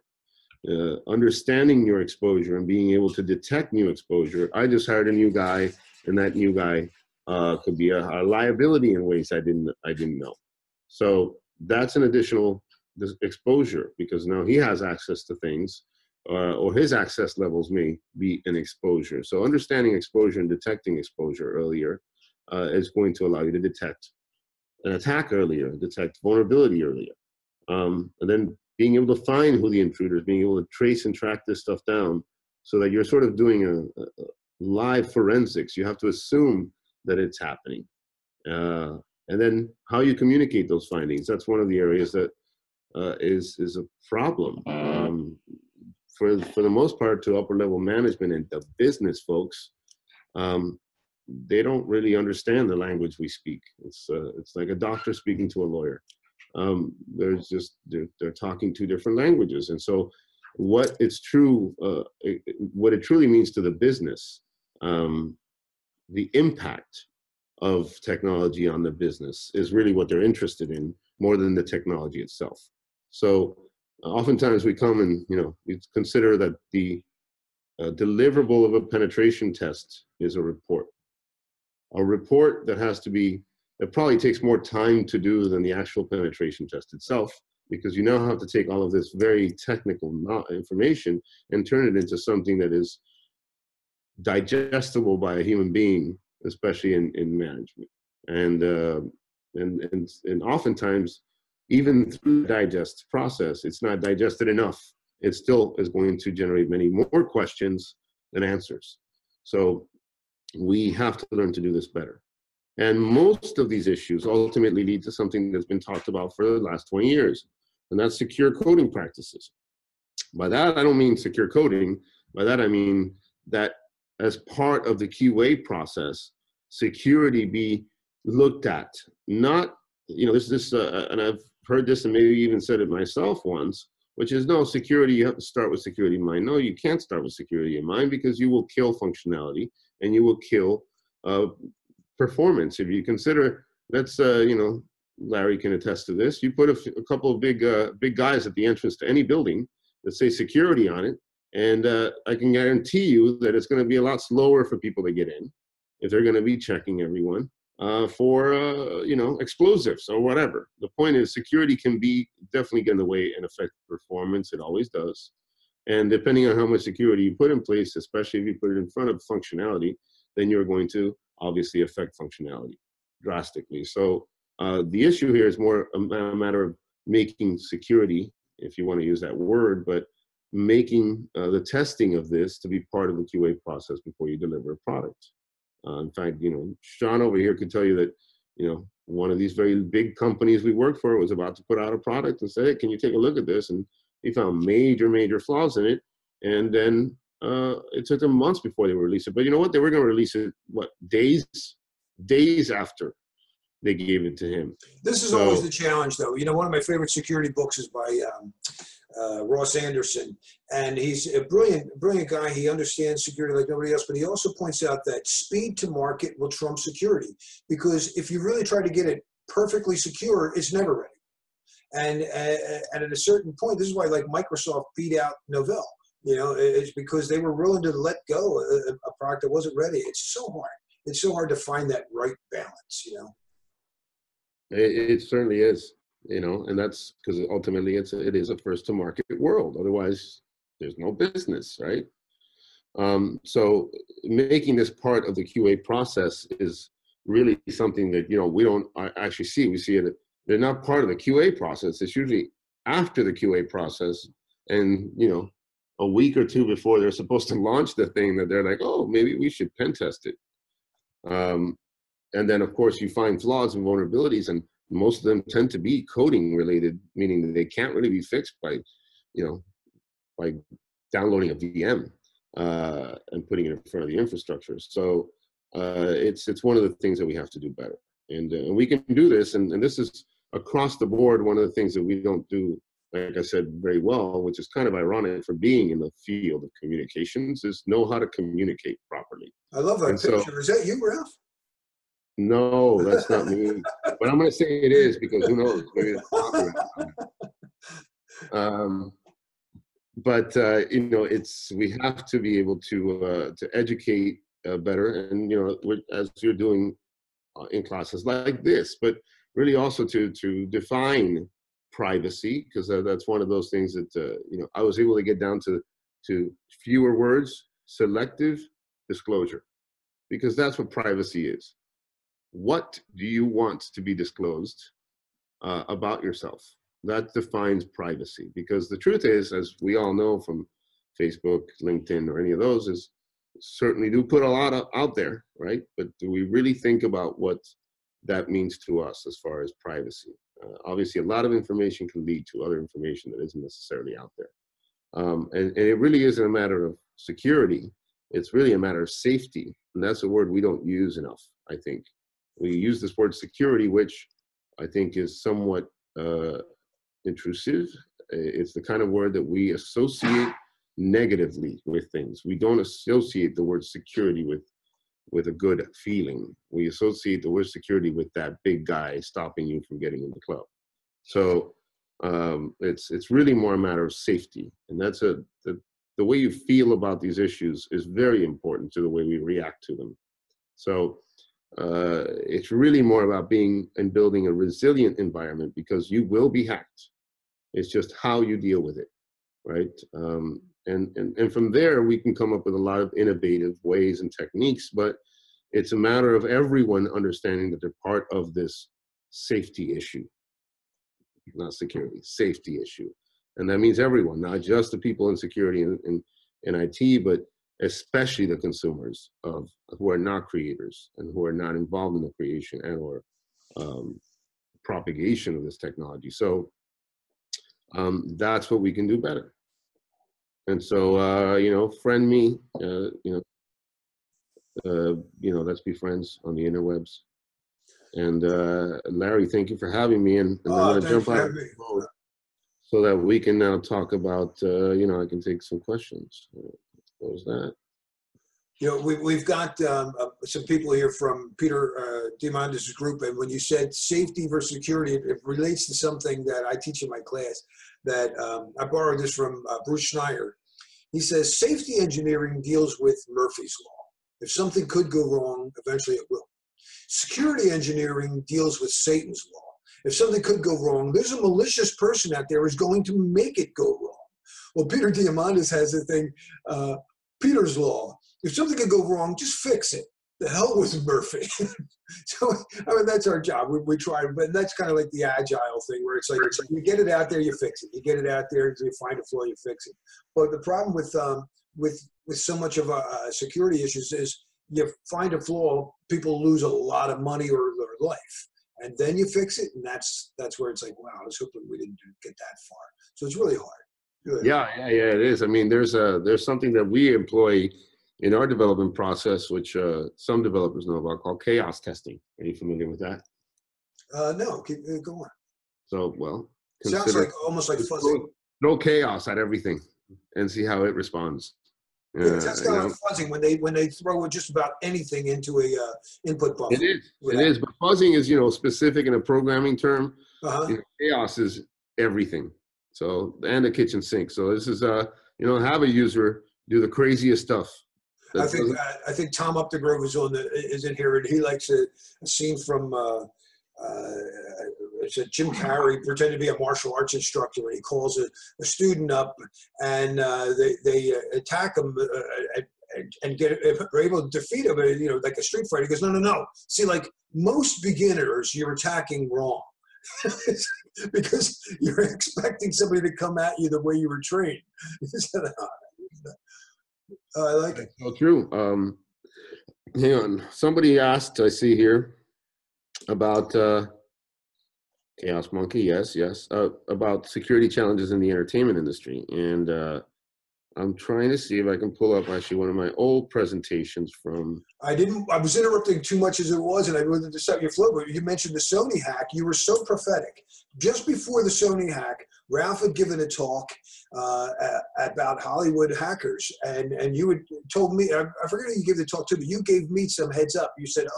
Understanding your exposure and being able to detect new exposure. I just hired a new guy, and that new guy could be a liability in ways I didn't know. So that's an additional exposure, because now he has access to things, or his access levels may be an exposure. So understanding exposure and detecting exposure earlier is going to allow you to detect an attack earlier, detect vulnerability earlier, and then being able to find who the intruder is, being able to trace and track this stuff down, so that you're sort of doing a live forensics. You have to assume that it's happening. And then how you communicate those findings. That's one of the areas that is a problem. For the most part, to upper level management and the business folks, they don't really understand the language we speak. It's like a doctor speaking to a lawyer. They're talking two different languages. And so what it truly means to the business, the impact of technology on the business is really what they're interested in more than the technology itself. So oftentimes we come and, you know, we consider that the deliverable of a penetration test is a report. A report that has to be, it probably takes more time to do than the actual penetration test itself, because you now have to take all of this very technical information and turn it into something that is digestible by a human being, especially in management. And oftentimes, even through the digest process, it's not digested enough. It still is going to generate many more questions than answers. So we have to learn to do this better. And most of these issues ultimately lead to something that's been talked about for the last 20 years, and that's secure coding practices. By that, I don't mean secure coding. By that, I mean that as part of the QA process, security be looked at. Not, you know, and I've heard this and maybe even said it myself once, which is no, security, you have to start with security in mind. No, you can't start with security in mind, because you will kill functionality and you will kill performance. If you consider, that's you know, Larry can attest to this. You put a couple of big guys at the entrance to any building that say security on it, and I can guarantee you that it's going to be a lot slower for people to get in if they're going to be checking everyone for you know, explosives or whatever. The point is, security can be definitely get in the way and affect performance. It always does. And depending on how much security you put in place, especially if you put it in front of functionality, then you're going to obviously affect functionality drastically. So the issue here is more a matter of making security if you want to use that word, but making the testing of this to be part of the QA process before you deliver a product. In fact, you know, Sean over here could tell you that, you know, one of these very big companies we worked for was about to put out a product and said, hey, can you take a look at this? And he found major, major flaws in it. And then it took them months before they released it. But you know what? They were going to release it, what, days after they gave it to him. This is always the challenge, though. You know, one of my favorite security books is by Ross Anderson, and he's a brilliant guy. He understands security like nobody else, but he also points out that speed to market will trump security, because if you really try to get it perfectly secure, it's never ready. And at a certain point, this is why, like, Microsoft beat out Novell. You know, it's because they were willing to let go a product that wasn't ready. It's so hard. It's so hard to find that right balance, you know. It certainly is, you know, and that's because ultimately it is a first to market world. Otherwise, there's no business, right? So making this part of the QA process is really something that, you know, we don't actually see. We see it, they're not part of the QA process. It's usually after the QA process and, you know, a week or two before they're supposed to launch the thing that they're like, oh, maybe we should pen test it. And then, of course, you find flaws and vulnerabilities, and most of them tend to be coding related, meaning that they can't really be fixed by, you know, by downloading a VM and putting it in front of the infrastructure. So it's one of the things that we have to do better. And we can do this, and this is across the board one of the things that we don't do, like I said, very well, which is kind of ironic for being in the field of communications, is know how to communicate properly. I love that picture. Is that you, Ralph? No, that's not me. But I'm going to say it is, because who knows? Maybe it's popular. You know, we have to be able to educate better, and you know, as you're doing in classes like this, but really also to define privacy, because that's one of those things that you know, I was able to get down to fewer words: selective disclosure, because that's what privacy is. What do you want to be disclosed about yourself? That defines privacy, because the truth is, as we all know from Facebook, LinkedIn, or any of those, is certainly do put a lot out there, right? But do we really think about what that means to us as far as privacy? Obviously, a lot of information can lead to other information that isn't necessarily out there. And it really isn't a matter of security. It's really a matter of safety. And that's a word we don't use enough, I think. We use this word security, which I think is somewhat intrusive. It's the kind of word that we associate negatively with things. We don't associate the word security with a good feeling. We associate the word security with that big guy stopping you from getting in the club. So it's really more a matter of safety. And that's the way you feel about these issues is very important to the way we react to them. So it's really more about being and building a resilient environment, because you will be hacked. It's just how you deal with it, right? And from there, we can come up with a lot of innovative ways and techniques, but it's a matter of everyone understanding that they're part of this safety issue, not security, safety issue. And that means everyone, not just the people in security and IT, but especially the consumers who are not creators and who are not involved in the creation and or propagation of this technology. So that's what we can do better. And so, you know, friend me, you know, let's be friends on the interwebs. And Larry, thank you for having me. And I'm gonna jump out so that we can now talk about, you know, I can take some questions. What was that? You know, we've got some people here from Peter Diamandis' group, and when you said safety versus security, it relates to something that I teach in my class that I borrowed this from Bruce Schneier. He says, safety engineering deals with Murphy's Law. If something could go wrong, eventually it will. Security engineering deals with Satan's Law. If something could go wrong, there's a malicious person out there who's going to make it go wrong. Well, Peter Diamandis has a thing, Peter's Law. If something could go wrong, just fix it. the hell with Murphy. So, I mean, that's our job. We try, but that's kind of like the agile thing where it's like, you get it out there, you fix it. You get it out there, you find a flaw, you fix it. But the problem with so much of security issues is you find a flaw, people lose a lot of money or their life. And then you fix it, and that's where it's like, wow, I was hoping we didn't get that far. So it's really hard. Good. Yeah, it is. I mean, there's something that we employ in our development process, which some developers know about, called chaos testing. Are you familiar with that? No, keep go on. So, well, sounds like almost like fuzzing. Throw chaos at everything, and see how it responds. Yeah, that's kind of fuzzing when they throw just about anything into a input buffer. It is. It is. But fuzzing is specific in a programming term. Chaos is everything. So, and a kitchen sink. So this is have a user do the craziest stuff. I think Tom Updegrove is in here, and he likes a scene from it's Jim Carrey pretended to be a martial arts instructor, and he calls a student up, and they attack him and are able to defeat him, like a street fighter. He goes, no. See, like most beginners, you're attacking wrong. Because you're expecting somebody to come at you the way you were trained. I like it. So true. Hang on. Somebody asked, I see here, about Chaos Monkey, yes, about security challenges in the entertainment industry. And I'm trying to see if I can pull up actually one of my old presentations from. I was interrupting too much as it was, and I wanted to disrupt your flow, but you mentioned the Sony hack. You were so prophetic. Just before the Sony hack, Ralph had given a talk about Hollywood hackers, and you had told me, I forget who you gave the talk to, but you gave me some heads up. You said,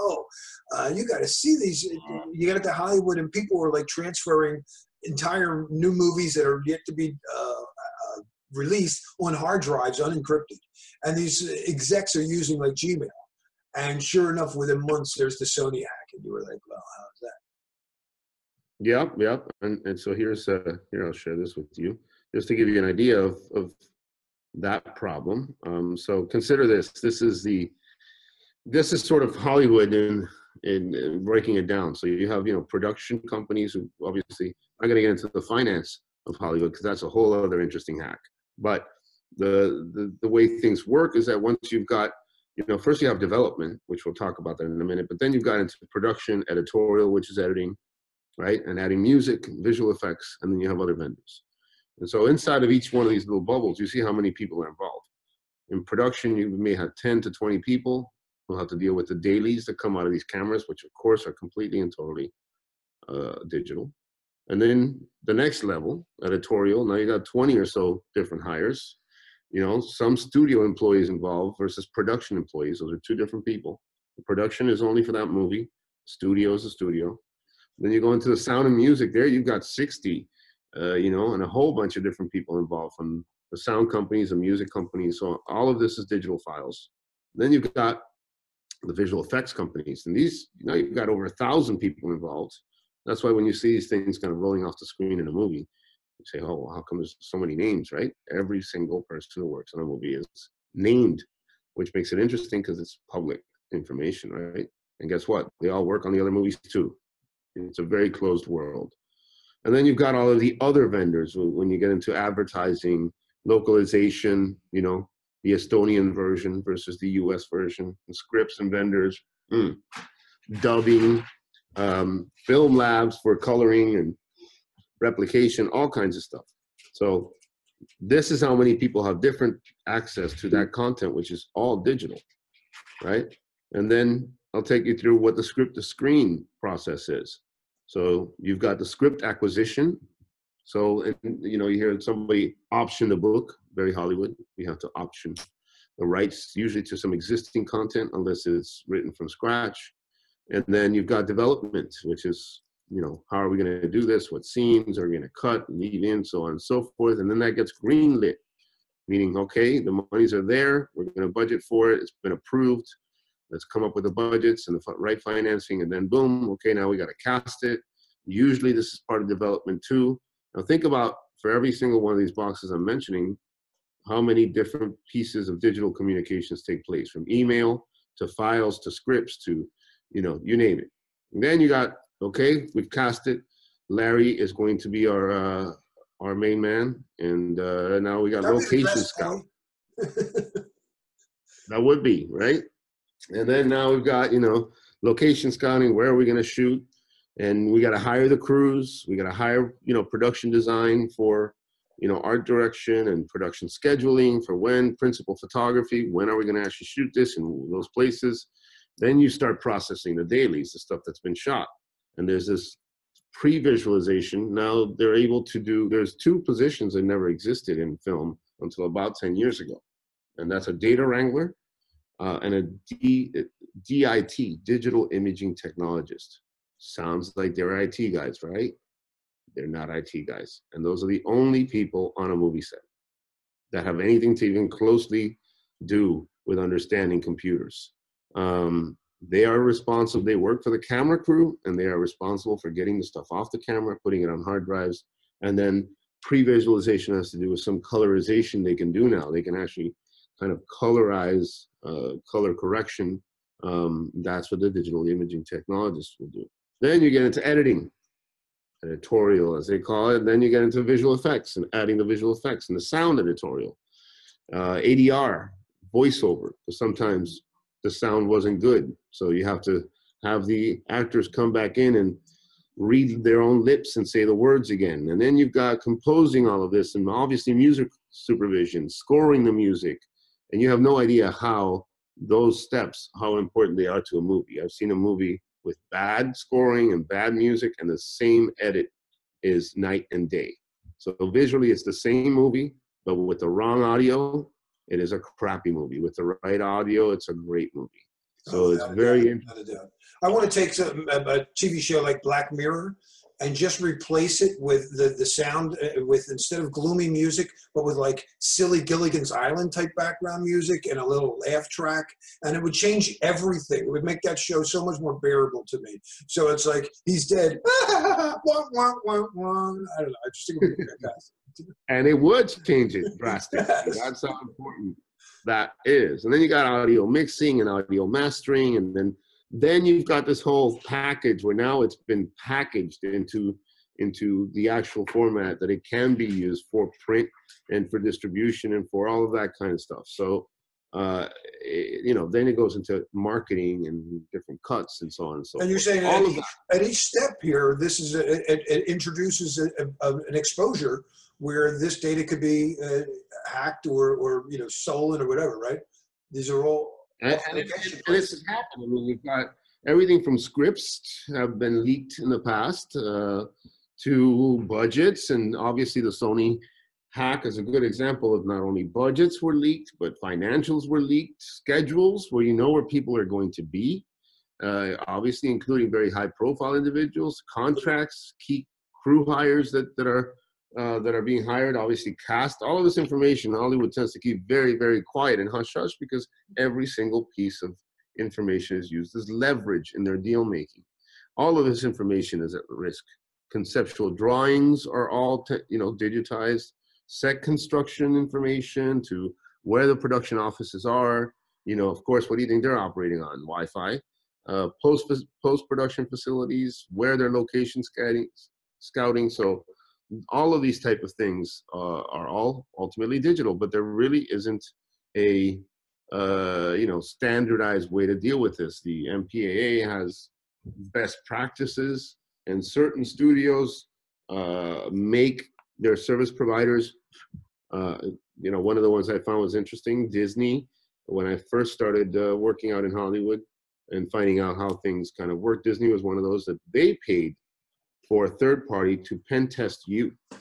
you got to see these. You got to Hollywood, and people were like transferring entire new movies that are yet to be released on hard drives, unencrypted. And these execs are using like Gmail. And sure enough, within months, there's the Sony hack. And you were like, well, how's that? Yep. And so here's, here, I'll share this with you, just to give you an idea of that problem. So consider this. This is sort of Hollywood in breaking it down. So you have, production companies who obviously are going to get into the finance of Hollywood, because that's a whole other interesting hack. But the way things work is that once you've got, first you have development, which we'll talk about that in a minute, but then you've got into production, editorial, which is editing, right? And adding music, visual effects, and then you have other vendors. And so inside of each one of these little bubbles, you see how many people are involved. In production, you may have 10 to 20 people who'll have to deal with the dailies that come out of these cameras, which of course are completely and totally digital. And then the next level, editorial, now you got 20 or so different hires, some studio employees involved versus production employees. Those are two different people. The production is only for that movie. Studio is a studio. Then you go into the sound and music. There you've got 60, and a whole bunch of different people involved, from the sound companies, the music companies. So all of this is digital files. Then you've got the visual effects companies. And these, you've got over 1,000 people involved. That's why when you see these things kind of rolling off the screen in a movie, you say, oh, well, how come there's so many names, right? Every single person who works on a movie is named, which makes it interesting because it's public information, right? And guess what? They all work on the other movies too. It's a very closed world. And then you've got all of the other vendors when you get into advertising, localization, the Estonian version versus the US version, and scripts and vendors, dubbing, film labs for coloring and replication, all kinds of stuff. So this is how many people have different access to that content, which is all digital, right? And then I'll take you through what the script to screen process is. So you've got the script acquisition. So, you hear somebody option the book, very Hollywood. We have to option the rights, usually to some existing content, unless it's written from scratch. And then you've got development, which is, how are we going to do this? What scenes are we going to cut, leave in, so on and so forth. And then that gets greenlit, meaning, okay, the monies are there. We're going to budget for it. It's been approved. Let's come up with the budgets and the right financing. And then boom, okay, now we got to cast it. Usually this is part of development too. Now think about, for every single one of these boxes I'm mentioning, how many different pieces of digital communications take place, from email to files, to scripts, to, you know, you name it. And then you got, okay, we've cast it. Larry is going to be our main man. And now we got location scout. That would be, right? And then now we've got, you know, location scouting, where are we going to shoot? And we got to hire the crews. We got to hire, you know, production design for, you know, art direction and production scheduling for when, principal photography, when are we going to actually shoot this in those places? Then you start processing the dailies, the stuff that's been shot. And there's this pre-visualization. Now they're able to do, there's two positions that never existed in film until about 10 years ago. And that's a data wrangler and a DIT, digital imaging technologist. Sounds like they're IT guys, right? They're not IT guys. And those are the only people on a movie set that have anything to even closely do with understanding computers. They are responsible. They work for the camera crew, and they are responsible for getting the stuff off the camera, putting it on hard drives. And then pre-visualization has to do with some colorization they can do now. They can actually kind of colorize, color correction. That's what the digital imaging technologists will do. Then you get into editing, editorial as they call it. And then you get into visual effects and adding the visual effects and the sound editorial, ADR, voiceover, because sometimes the sound wasn't good. So you have to have the actors come back in and read their own lips and say the words again. And then you've got composing all of this and obviously music supervision, scoring the music. And you have no idea how those steps, how important they are to a movie. I've seen a movie with bad scoring and bad music, and the same edit is night and day. So visually it's the same movie, but with the wrong audio, it is a crappy movie. With the right audio, it's a great movie. So it's very interesting. I want to take some, a TV show like Black Mirror and just replace it with the sound, with instead of gloomy music, but with like silly Gilligan's Island type background music and a little laugh track. And it would change everything. It would make that show so much more bearable to me. So it's like, he's dead. I don't know. I just think it would be fantastic. And it would change it drastically. Yes. That's how important that is. And then you got audio mixing and audio mastering, and then you've got this whole package where now it's been packaged into the actual format that it can be used for print and for distribution and for all of that kind of stuff. So you know, then it goes into marketing and different cuts and so on and so forth. And you're saying at each step here, this is it introduces an exposure where this data could be hacked or you know, stolen or whatever, right? These are all. And this has happened. I mean, you've got everything from scripts have been leaked in the past to budgets, and obviously the Sony hack is a good example of not only budgets were leaked, but financials were leaked, schedules where you know where people are going to be, obviously including very high profile individuals, contracts, key crew hires that are being hired, obviously cast. All of this information, Hollywood tends to keep very, very quiet and hush-hush because every single piece of information is used as leverage in their deal-making. All of this information is at risk. Conceptual drawings are all, digitized. Set construction information to where the production offices are. You know, of course, what do you think they're operating on? Wi-Fi. Post-production facilities, where their location scouting. So all of these type of things are all ultimately digital, but there really isn't a standardized way to deal with this. The MPAA has best practices, and certain studios make their service providers. One of the ones I found was interesting, Disney. When I first started working out in Hollywood and finding out how things kind of work, Disney was one of those that they paid for a third party to pen test you. And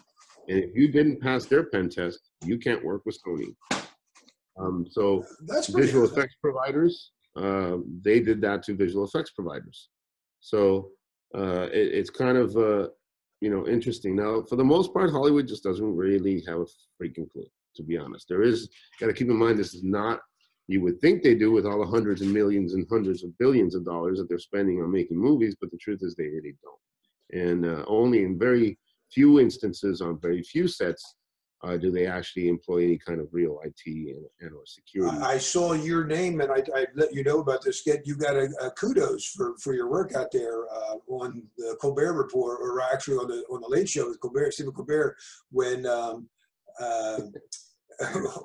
if you didn't pass their pen test, you can't work with Sony. So visual effects providers, they did that to visual effects providers. So it's kind of, interesting. Now, for the most part, Hollywood just doesn't really have a freaking clue, to be honest. Got to keep in mind, this is not, you would think they do with all the hundreds of millions and hundreds of billions of dollars that they're spending on making movies, but the truth is they really don't. And only in very few instances on very few sets do they actually employ any kind of real IT and or security? I saw your name, and I let you know about this. You got a kudos for your work out there on the Colbert Report, or actually on the Late Show with Colbert, Stephen Colbert, when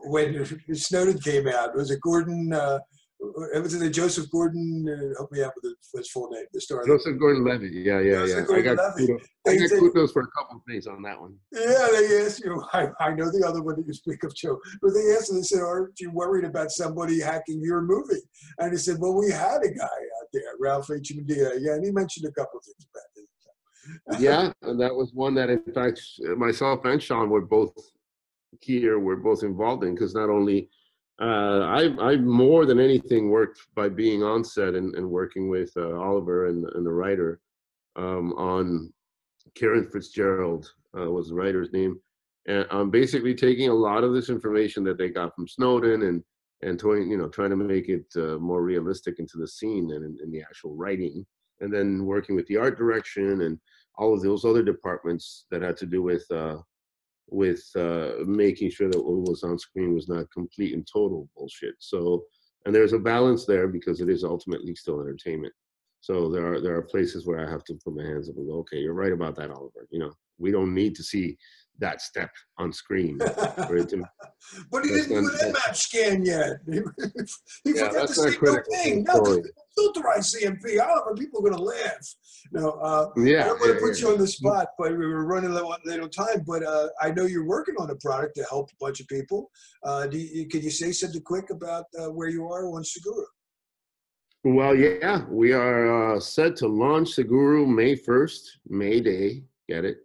when Snowden came out. Was it Gordon? Was it the Joseph Gordon? Help me out with his full name. The story. Joseph Gordon-Levitt. Yeah, yeah, yeah. I got kudos for a couple of things on that one. Yeah, they asked you. I know the other one that you speak of, Joe. But they asked him. They said, "Aren't you worried about somebody hacking your movie?" And he said, "Well, we had a guy out there, Ralph H. Medea." Yeah, and he mentioned a couple of things about it. Yeah, and that was one that, in fact, myself and Sean were both here. We're both involved in, because not only. I more than anything worked by being on set and working with Oliver and the writer on Karen Fitzgerald was the writer's name, and basically taking a lot of this information that they got from Snowden and trying to make it more realistic into the scene and in the actual writing, and then working with the art direction and all of those other departments that had to do with making sure that what was on screen was not complete and total bullshit. So, and there's a balance there, because it is ultimately still entertainment. So there are places where I have to put my hands up and go, okay, you're right about that, Oliver. You know, we don't need to see that step on screen. But he didn't do an IMAP scan yet. He forgot to say no thing. No, filterized CMP. Oliver, people are going to laugh. No, I don't want to put you on the spot, but we were running low on time. But I know you're working on a product to help a bunch of people. Can you say something quick about where you are on Seguru? Well, yeah, we are set to launch Seguru May 1st, May Day. Get it?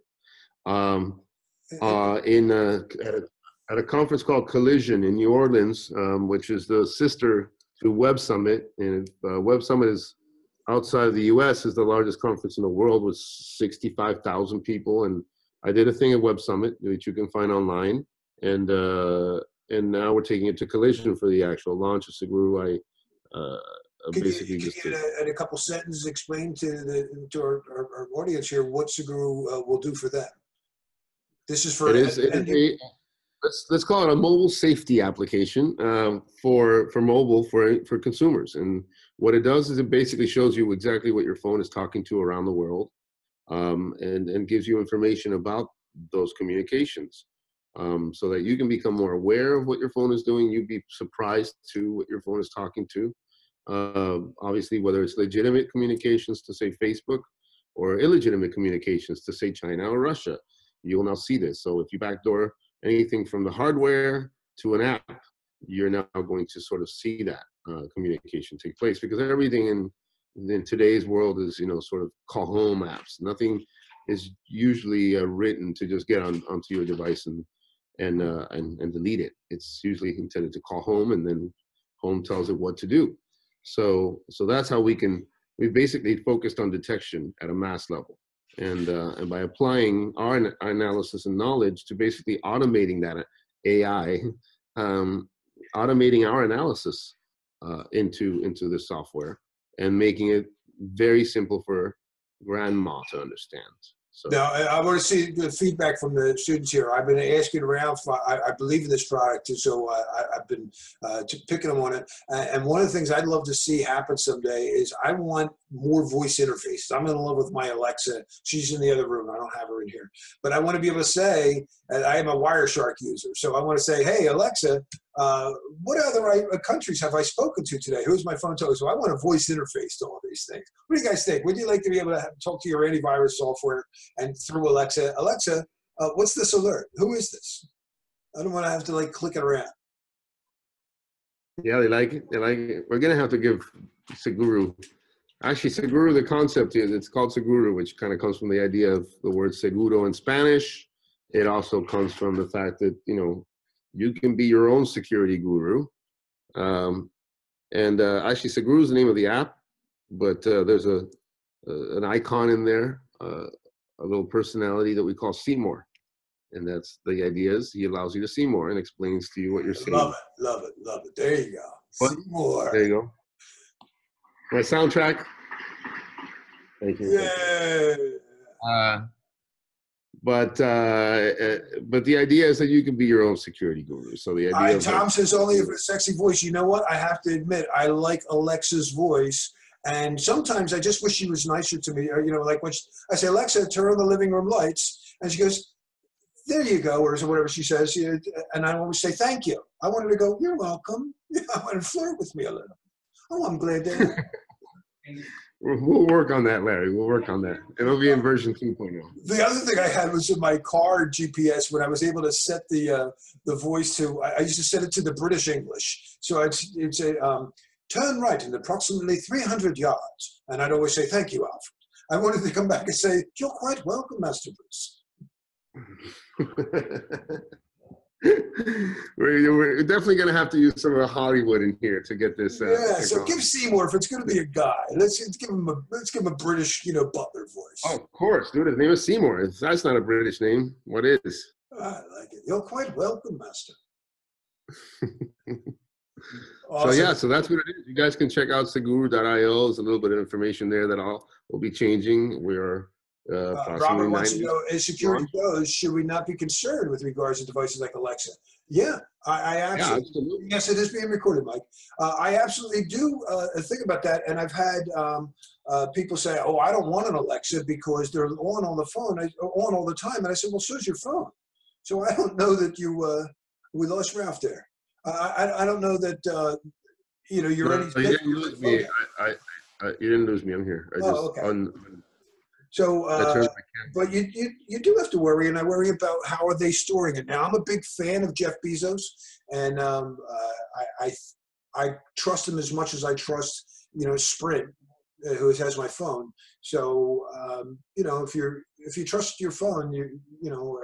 At a conference called Collision in New Orleans, which is the sister to Web Summit, and Web Summit is outside of the U.S. is the largest conference in the world with 65,000 people. And I did a thing at Web Summit, which you can find online, and now we're taking it to Collision for the actual launch of Seguru. Can you, in a couple sentences, explain to our audience here what Seguru will do for them? This is for let's call it a mobile safety application for consumers. And what it does is it basically shows you exactly what your phone is talking to around the world, and gives you information about those communications, so that you can become more aware of what your phone is doing. You'd be surprised to what your phone is talking to. Obviously, whether it's legitimate communications to say Facebook or illegitimate communications to say China or Russia, you will now see this. So if you backdoor anything from the hardware to an app, you're now going to sort of see that communication take place, because everything in today's world is, you know, sort of call home apps. Nothing is usually written to just get onto your device and delete it. It's usually intended to call home, and then home tells it what to do. So that's how we basically focused on detection at a mass level, and by applying our analysis and knowledge to basically automating that AI, automating our analysis into the software, and making it very simple for grandma to understand. So. Now, I want to see the feedback from the students here. I've been asking around. I believe in this product, and so I've been picking them on it. And one of the things I'd love to see happen someday is I want more voice interfaces. I'm in love with my Alexa. She's in the other room. I don't have her in here. But I want to be able to say, and I am a Wireshark user, so I want to say, hey, Alexa, what other countries have I spoken to today? Who's my phone talking to? So I want a voice interface to all these things. What do you guys think? Would you like to be able to talk to your antivirus software and through Alexa, what's this alert? Who is this? I don't want to have to like click it around. Yeah, they like it. They like it. We're going to have to give Seguru. Actually, Seguru, the concept is it's called Seguru, which kind of comes from the idea of the word seguro in Spanish. It also comes from the fact that, you know, you can be your own security guru. Actually, Seguru is the name of the app, but there's an icon in there, a little personality that we call Seymour. And that's the idea is he allows you to see more and explains to you what you're seeing. Love it, love it, love it. There you go. Seymour. There you go. My soundtrack. Thank you. Yeah. But the idea is that you can be your own security guru. So the idea. Tom says only if it's a sexy voice. You know what? I have to admit, I like Alexa's voice, and sometimes I just wish she was nicer to me. Or, you know, like when she, I say, Alexa, turn on the living room lights, and she goes, "There you go," or whatever she says, and I always say, "Thank you." I wanted to go, "You're welcome." I want to flirt with me a little. Oh, I'm glad that. We'll work on that, Larry. We'll work on that. It'll be in version 2.0. The other thing I had was in my car GPS when I was able to set the voice to, I used to set it to the British English. So it'd say, turn right in approximately 300 yards. And I'd always say, thank you, Alfred. I wanted to come back and say, you're quite welcome, Master Bruce. We're definitely going to have to use some of the Hollywood in here to get this. Yeah, so give Seymour, if it's going to be a guy, let's give him a British, you know, butler voice. Oh, of course, dude. His name is Seymour. That's not a British name. What is? I like it. You're quite welcome, Master. Awesome. So yeah, so that's what it is. You guys can check out Seguru.io. There's a little bit of information there that we'll be changing. We're Robert wants to know, as security goes, should we not be concerned with regards to devices like Alexa? Yeah, I absolutely. Yes, it is being recorded, Mike. I absolutely do think about that, and I've had people say, "Oh, I don't want an Alexa because they're on all the phone, on all the time." And I said, "Well, so's your phone." So I don't know that you. We lost Ralph there. I don't know that you know you're. No, you didn't lose me. You didn't lose me. I'm here. So, but you do have to worry, and I worry about how are they storing it. Now, I'm a big fan of Jeff Bezos, and I trust him as much as I trust, you know, Sprint, who has my phone. So, you know, if you trust your phone, you know,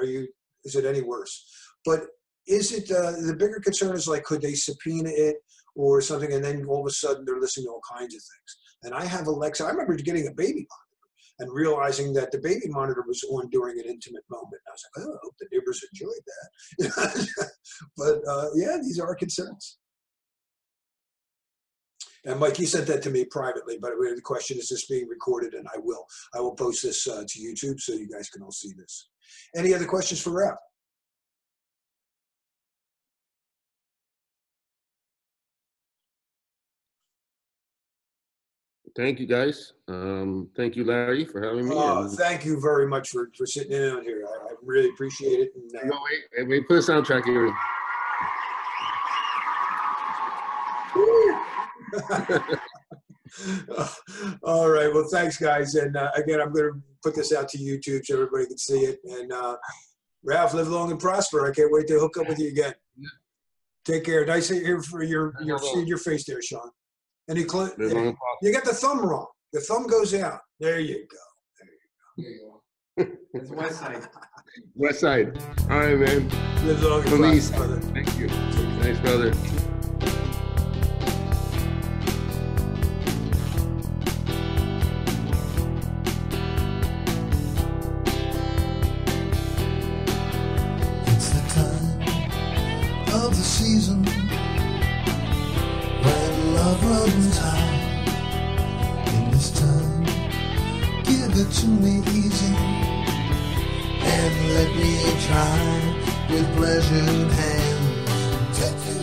is it any worse? But is it the bigger concern is like, could they subpoena it or something, and then all of a sudden they're listening to all kinds of things. And I have Alexa. I remember getting a baby monitor and realizing that the baby monitor was on during an intimate moment. I was like, oh, I hope the neighbors enjoyed that. But yeah, these are concerns. And Mike, you sent that to me privately, but the question is this being recorded, and I will post this to YouTube so you guys can all see this. Any other questions for Ralph? Thank you, guys. Thank you, Larry, for having me. Oh, thank you very much for sitting in on here. I really appreciate it. And, no, wait, put a soundtrack here. All right. Well, thanks, guys. And again, I'm going to put this out to YouTube so everybody can see it. And Ralph, live long and prosper. I can't wait to hook up with you again. Take care. Nice to hear for your face there, Sean. And you got the thumb wrong. The thumb goes out. There you go. There you go. It's West Side. West Side. All right, man. Live long and prosper, brother. Thank you. Thanks, brother. It's the time of the season. Love runs high in this time. Give it to me easy and let me try with pleasured hands.